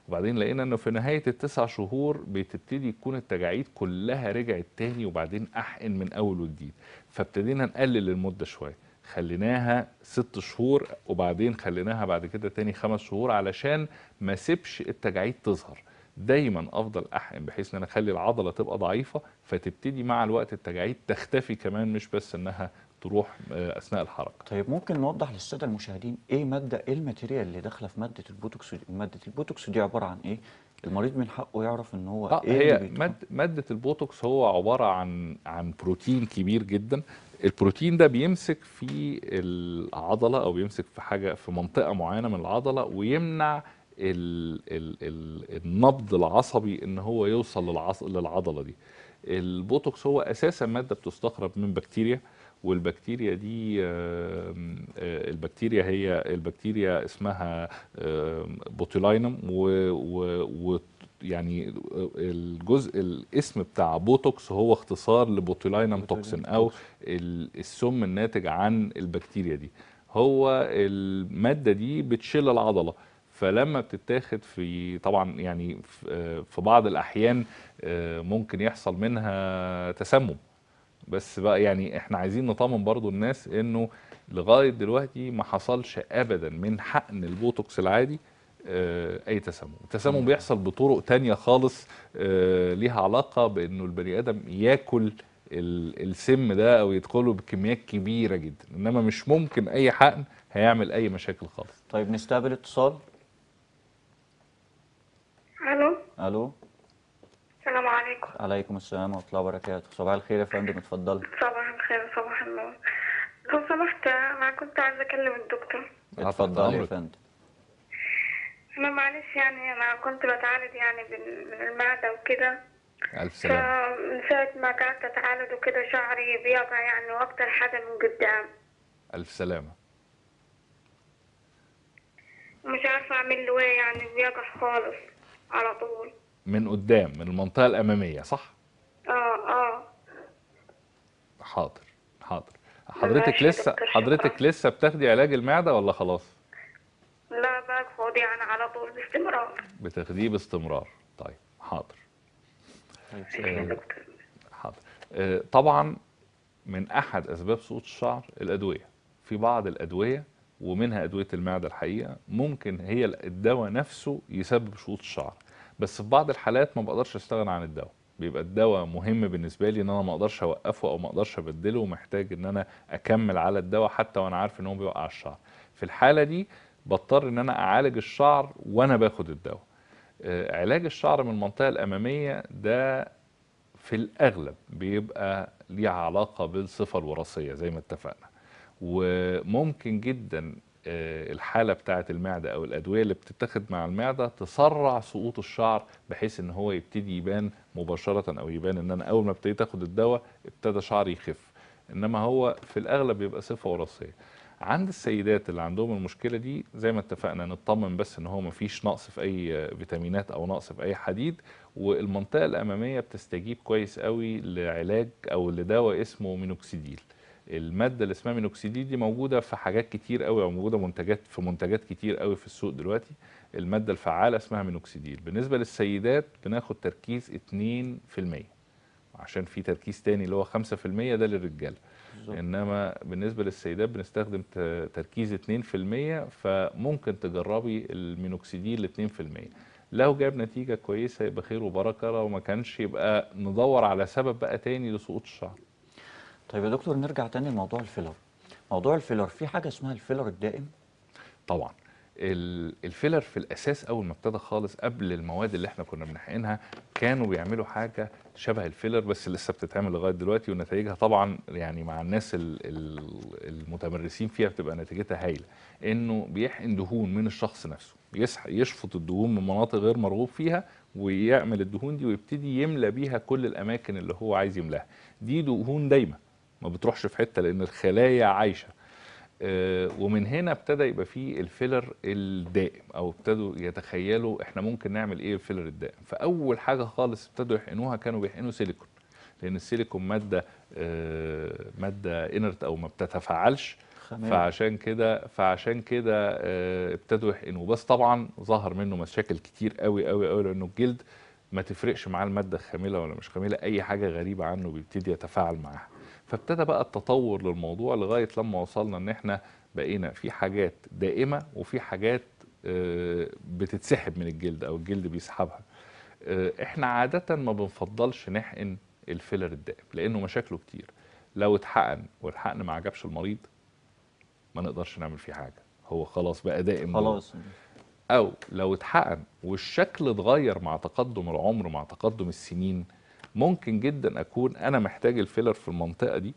وبعدين لقينا إنه في نهاية التسع شهور بتبتدي تكون التجاعيد كلها رجعت تاني، وبعدين أحقن من أول وجديد، فابتدينا نقلل المدة شوية، خليناها ست شهور، وبعدين خليناها بعد كده تاني خمس شهور علشان ما سيبش التجاعيد تظهر. دايما افضل احقن بحيث ان انا اخلي العضله تبقى ضعيفه، فتبتدي مع الوقت التجاعيد تختفي كمان، مش بس انها تروح اثناء الحركه. طيب ممكن نوضح للساده المشاهدين ايه ماده ايه الماتيريال اللي داخله في ماده البوتوكس؟ ماده البوتوكس دي عباره عن ايه؟ المريض من حقه يعرف ان هو آه ايه هي ماده ماده البوتوكس. هو عباره عن عن بروتين كبير جدا. البروتين ده بيمسك في العضله، او بيمسك في حاجه في منطقه معينه من العضله، ويمنع ال ال ال النبض العصبي ان هو يوصل للعص... للعضله دي. البوتوكس هو اساسا ماده بتستخرج من بكتيريا، والبكتيريا دي البكتيريا هي البكتيريا اسمها بوتيلينم، و يعني الجزء الاسم بتاع بوتوكس هو اختصار لبوتيلينم توكسين، او السم الناتج عن البكتيريا دي. هو الماده دي بتشيل العضله، فلما بتتاخد في طبعا يعني في بعض الاحيان ممكن يحصل منها تسمم، بس بقى يعني احنا عايزين نطمن برضو الناس انه لغايه دلوقتي ما حصلش ابدا من حقن البوتوكس العادي اي تسمم. التسمم بيحصل بطرق تانية خالص ليها علاقه بانه البني ادم ياكل السم ده او يدخله بكميات كبيره جدا، انما مش ممكن اي حقن هيعمل اي مشاكل خالص. طيب نستقبل اتصال. الو الو السلام عليكم. عليكم السلام ورحمه الله وبركاته. صباح الخير يا فندم، اتفضلي. صباح الخير، صباح النور. لو سمحت انا كنت عايزه اكلم الدكتور. اتفضلي يا فندم. انا معلش يعني انا كنت بتعالج يعني من المعده وكده. الف سلامه. فمن ساعه ما قعدت اتعالج وكده شعري بيقع يعني، واكتر حاجه من قدام. الف سلامه. مش عارفه اعمل له ايه يعني، بيقع خالص على طول. من قدام، من المنطقه الاماميه، صح؟ اه اه حاضر حاضر. حضرتك لسه حضرتك لسه بتاخدي علاج المعده ولا خلاص؟ لا باخد يعني على طول باستمرار. بتاخديه باستمرار. طيب حاضر. آه حاضر. آه طبعا من احد اسباب سقوط الشعر الادويه. في بعض الادويه ومنها ادويه المعده الحقيقه ممكن هي الدواء نفسه يسبب سقوط الشعر، بس في بعض الحالات ما بقدرش استغنى عن الدواء، بيبقى الدواء مهم بالنسبه لي ان انا ما اقدرش اوقفه او ما اقدرش ابدله، ومحتاج ان انا اكمل على الدواء حتى وانا عارف ان هو بيوقع الشعر. في الحاله دي بضطر ان انا اعالج الشعر وانا باخد الدواء. آه علاج الشعر من المنطقه الاماميه ده في الاغلب بيبقى ليه علاقه بالصفه الوراثيه زي ما اتفقنا، وممكن جدا الحالة بتاعة المعدة أو الأدوية اللي بتتاخد مع المعدة تسرع سقوط الشعر بحيث إن هو يبتدي يبان مباشرة، أو يبان إن أنا أول ما ابتديت آخد الدواء ابتدى شعري يخف، إنما هو في الأغلب بيبقى صفة وراثية. عند السيدات اللي عندهم المشكلة دي زي ما اتفقنا نطمن بس إن هو مفيش نقص في أي فيتامينات أو نقص في أي حديد، والمنطقة الأمامية بتستجيب كويس قوي لعلاج أو لدواء اسمه مينوكسيديل. المادة اللي اسمها مينوكسيديل دي موجودة في حاجات كتير قوي، أو موجودة منتجات في منتجات كتير قوي في السوق دلوقتي. المادة الفعالة اسمها مينوكسيديل. بالنسبة للسيدات بناخد تركيز اتنين في المية عشان في تركيز تاني اللي هو خمسة في المية ده للرجالة، انما بالنسبة للسيدات بنستخدم تركيز اتنين في المية. فممكن تجربي المينوكسيديل اتنين في المية، لو جاب نتيجة كويسة يبقى خير وبركة، لو ما كانش يبقى ندور على سبب بقى تاني لسقوط الشعر. طيب يا دكتور نرجع تاني لموضوع الفيلر. موضوع الفيلر في حاجة اسمها الفيلر الدائم؟ طبعا الفيلر في الأساس أول ما ابتدى خالص قبل المواد اللي احنا كنا بنحقنها كانوا بيعملوا حاجة شبه الفيلر، بس لسه بتتعمل لغاية دلوقتي ونتائجها طبعا يعني مع الناس المتمرسين فيها بتبقى نتيجتها هايلة، إنه بيحقن دهون من الشخص نفسه، يشفط الدهون من مناطق غير مرغوب فيها ويعمل الدهون دي ويبتدي يملى بيها كل الأماكن اللي هو عايز يملاها. دي دهون دايما ما بتروحش في حتة لأن الخلايا عايشة. ومن هنا ابتدى يبقى فيه الفيلر الدائم، او ابتدوا يتخيلوا احنا ممكن نعمل ايه الفيلر الدائم. فاول حاجه خالص ابتدوا يحقنوها كانوا بيحقنوا سيليكون، لان السيليكون ماده ماده انرت او ما بتتفاعلش، فعشان كده فعشان كده ابتدوا يحقنوه. بس طبعا ظهر منه مشاكل كتير قوي قوي قوي، لانه الجلد ما تفرقش معاه الماده خامله ولا مش خامله، اي حاجه غريبه عنه بيبتدي يتفاعل معاها. فابتدى بقى التطور للموضوع لغايه لما وصلنا ان احنا بقينا في حاجات دائمه وفي حاجات بتتسحب من الجلد او الجلد بيسحبها. احنا عاده ما بنفضلش نحقن الفيلر الدائم لانه مشاكله كتير. لو اتحقن والحقن ما عجبش المريض ما نقدرش نعمل فيه حاجه، هو خلاص بقى دائم خلاص. او لو اتحقن والشكل اتغير مع تقدم العمر مع تقدم السنين، ممكن جدا اكون انا محتاج الفيلر في المنطقه دي،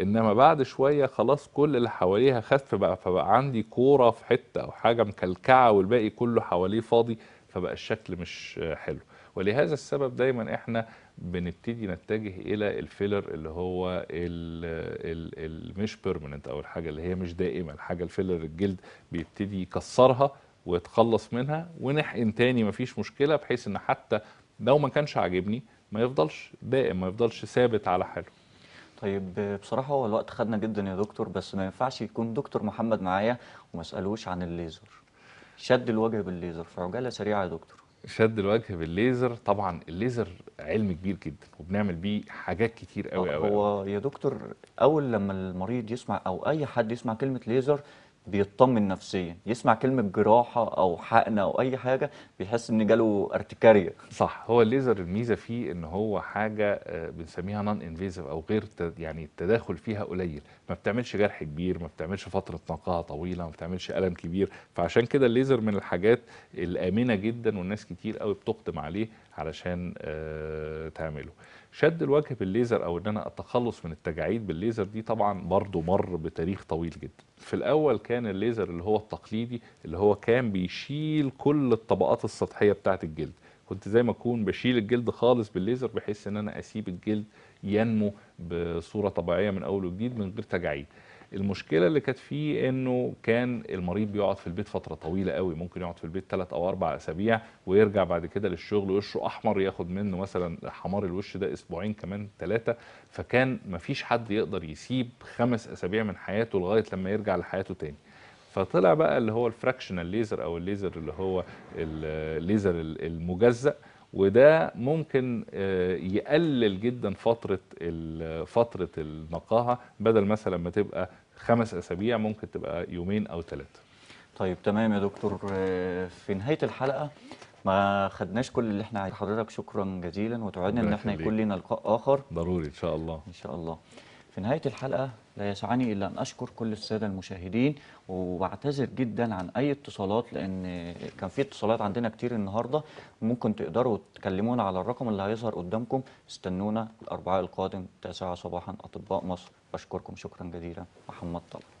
انما بعد شويه خلاص كل اللي حواليها خف بقى، فبقى عندي كوره في حته او حاجه مكلكعه والباقي كله حواليه فاضي، فبقى الشكل مش حلو. ولهذا السبب دايما احنا بنبتدي نتجه الى الفيلر اللي هو المش بيرمننت، او الحاجه اللي هي مش دائمه، الحاجه الفيلر الجلد بيبتدي يكسرها ويتخلص منها ونحقن تاني مفيش مشكله، بحيث ان حتى لو ما كانش عاجبني ما يفضلش دائم، ما يفضلش ثابت على حاله. طيب بصراحه هو الوقت خدنا جدا يا دكتور، بس ما ينفعش يكون دكتور محمد معايا وما اسالوش عن الليزر. شد الوجه بالليزر فعجاله سريعه يا دكتور. شد الوجه بالليزر، طبعا الليزر علم كبير جدا وبنعمل بيه حاجات كتير قوي قوي. هو يا دكتور اول لما المريض يسمع او اي حد يسمع كلمه ليزر بيطمن نفسيا، يسمع كلمه جراحه او حقنه او اي حاجه بيحس ان جاله ارتكاريه. صح، هو الليزر الميزه فيه ان هو حاجه بنسميها نون انفيزيف او غير يعني التداخل فيها قليل، ما بتعملش جرح كبير، ما بتعملش فتره نقاهه طويله، ما بتعملش الم كبير، فعشان كده الليزر من الحاجات الامنه جدا والناس كتير قوي بتقدم عليه علشان تعمله. شد الوجه بالليزر او ان انا اتخلص من التجاعيد بالليزر دي طبعا برضو مر بتاريخ طويل جدا. في الاول كان الليزر اللي هو التقليدي اللي هو كان بيشيل كل الطبقات السطحيه بتاعه الجلد، كنت زي ما اكون بشيل الجلد خالص بالليزر بحيث ان انا اسيب الجلد ينمو بصوره طبيعيه من اول وجديد من غير تجاعيد. المشكله اللي كانت فيه انه كان المريض بيقعد في البيت فتره طويله قوي، ممكن يقعد في البيت تلات او اربع اسابيع ويرجع بعد كده للشغل وشه احمر، ياخد منه مثلا حمار الوش ده اسبوعين كمان ثلاثه، فكان مفيش حد يقدر يسيب خمس اسابيع من حياته لغايه لما يرجع لحياته تاني. فطلع بقى اللي هو الفراكشنال ليزر او الليزر اللي هو الليزر المجزأ، وده ممكن يقلل جدا فتره فتره النقاهه، بدل مثلا ما تبقى خمس اسابيع ممكن تبقى يومين او ثلاثه. طيب تمام يا دكتور، في نهايه الحلقه ما خدناش كل اللي احنا عايزين. حضرتك شكرا جزيلا وتوعدنا ان احنا يكون لنا لقاء اخر ضروري ان شاء الله. ان شاء الله. في نهايه الحلقه لا يسعني الا ان اشكر كل الساده المشاهدين، وبعتذر جدا عن اي اتصالات لان كان في اتصالات عندنا كتير النهارده. ممكن تقدروا تكلمونا على الرقم اللي هيظهر قدامكم. استنونا الاربعاء القادم تسعة صباحا، اطباء مصر. بشكركم شكرا جزيلا. محمد طلعت.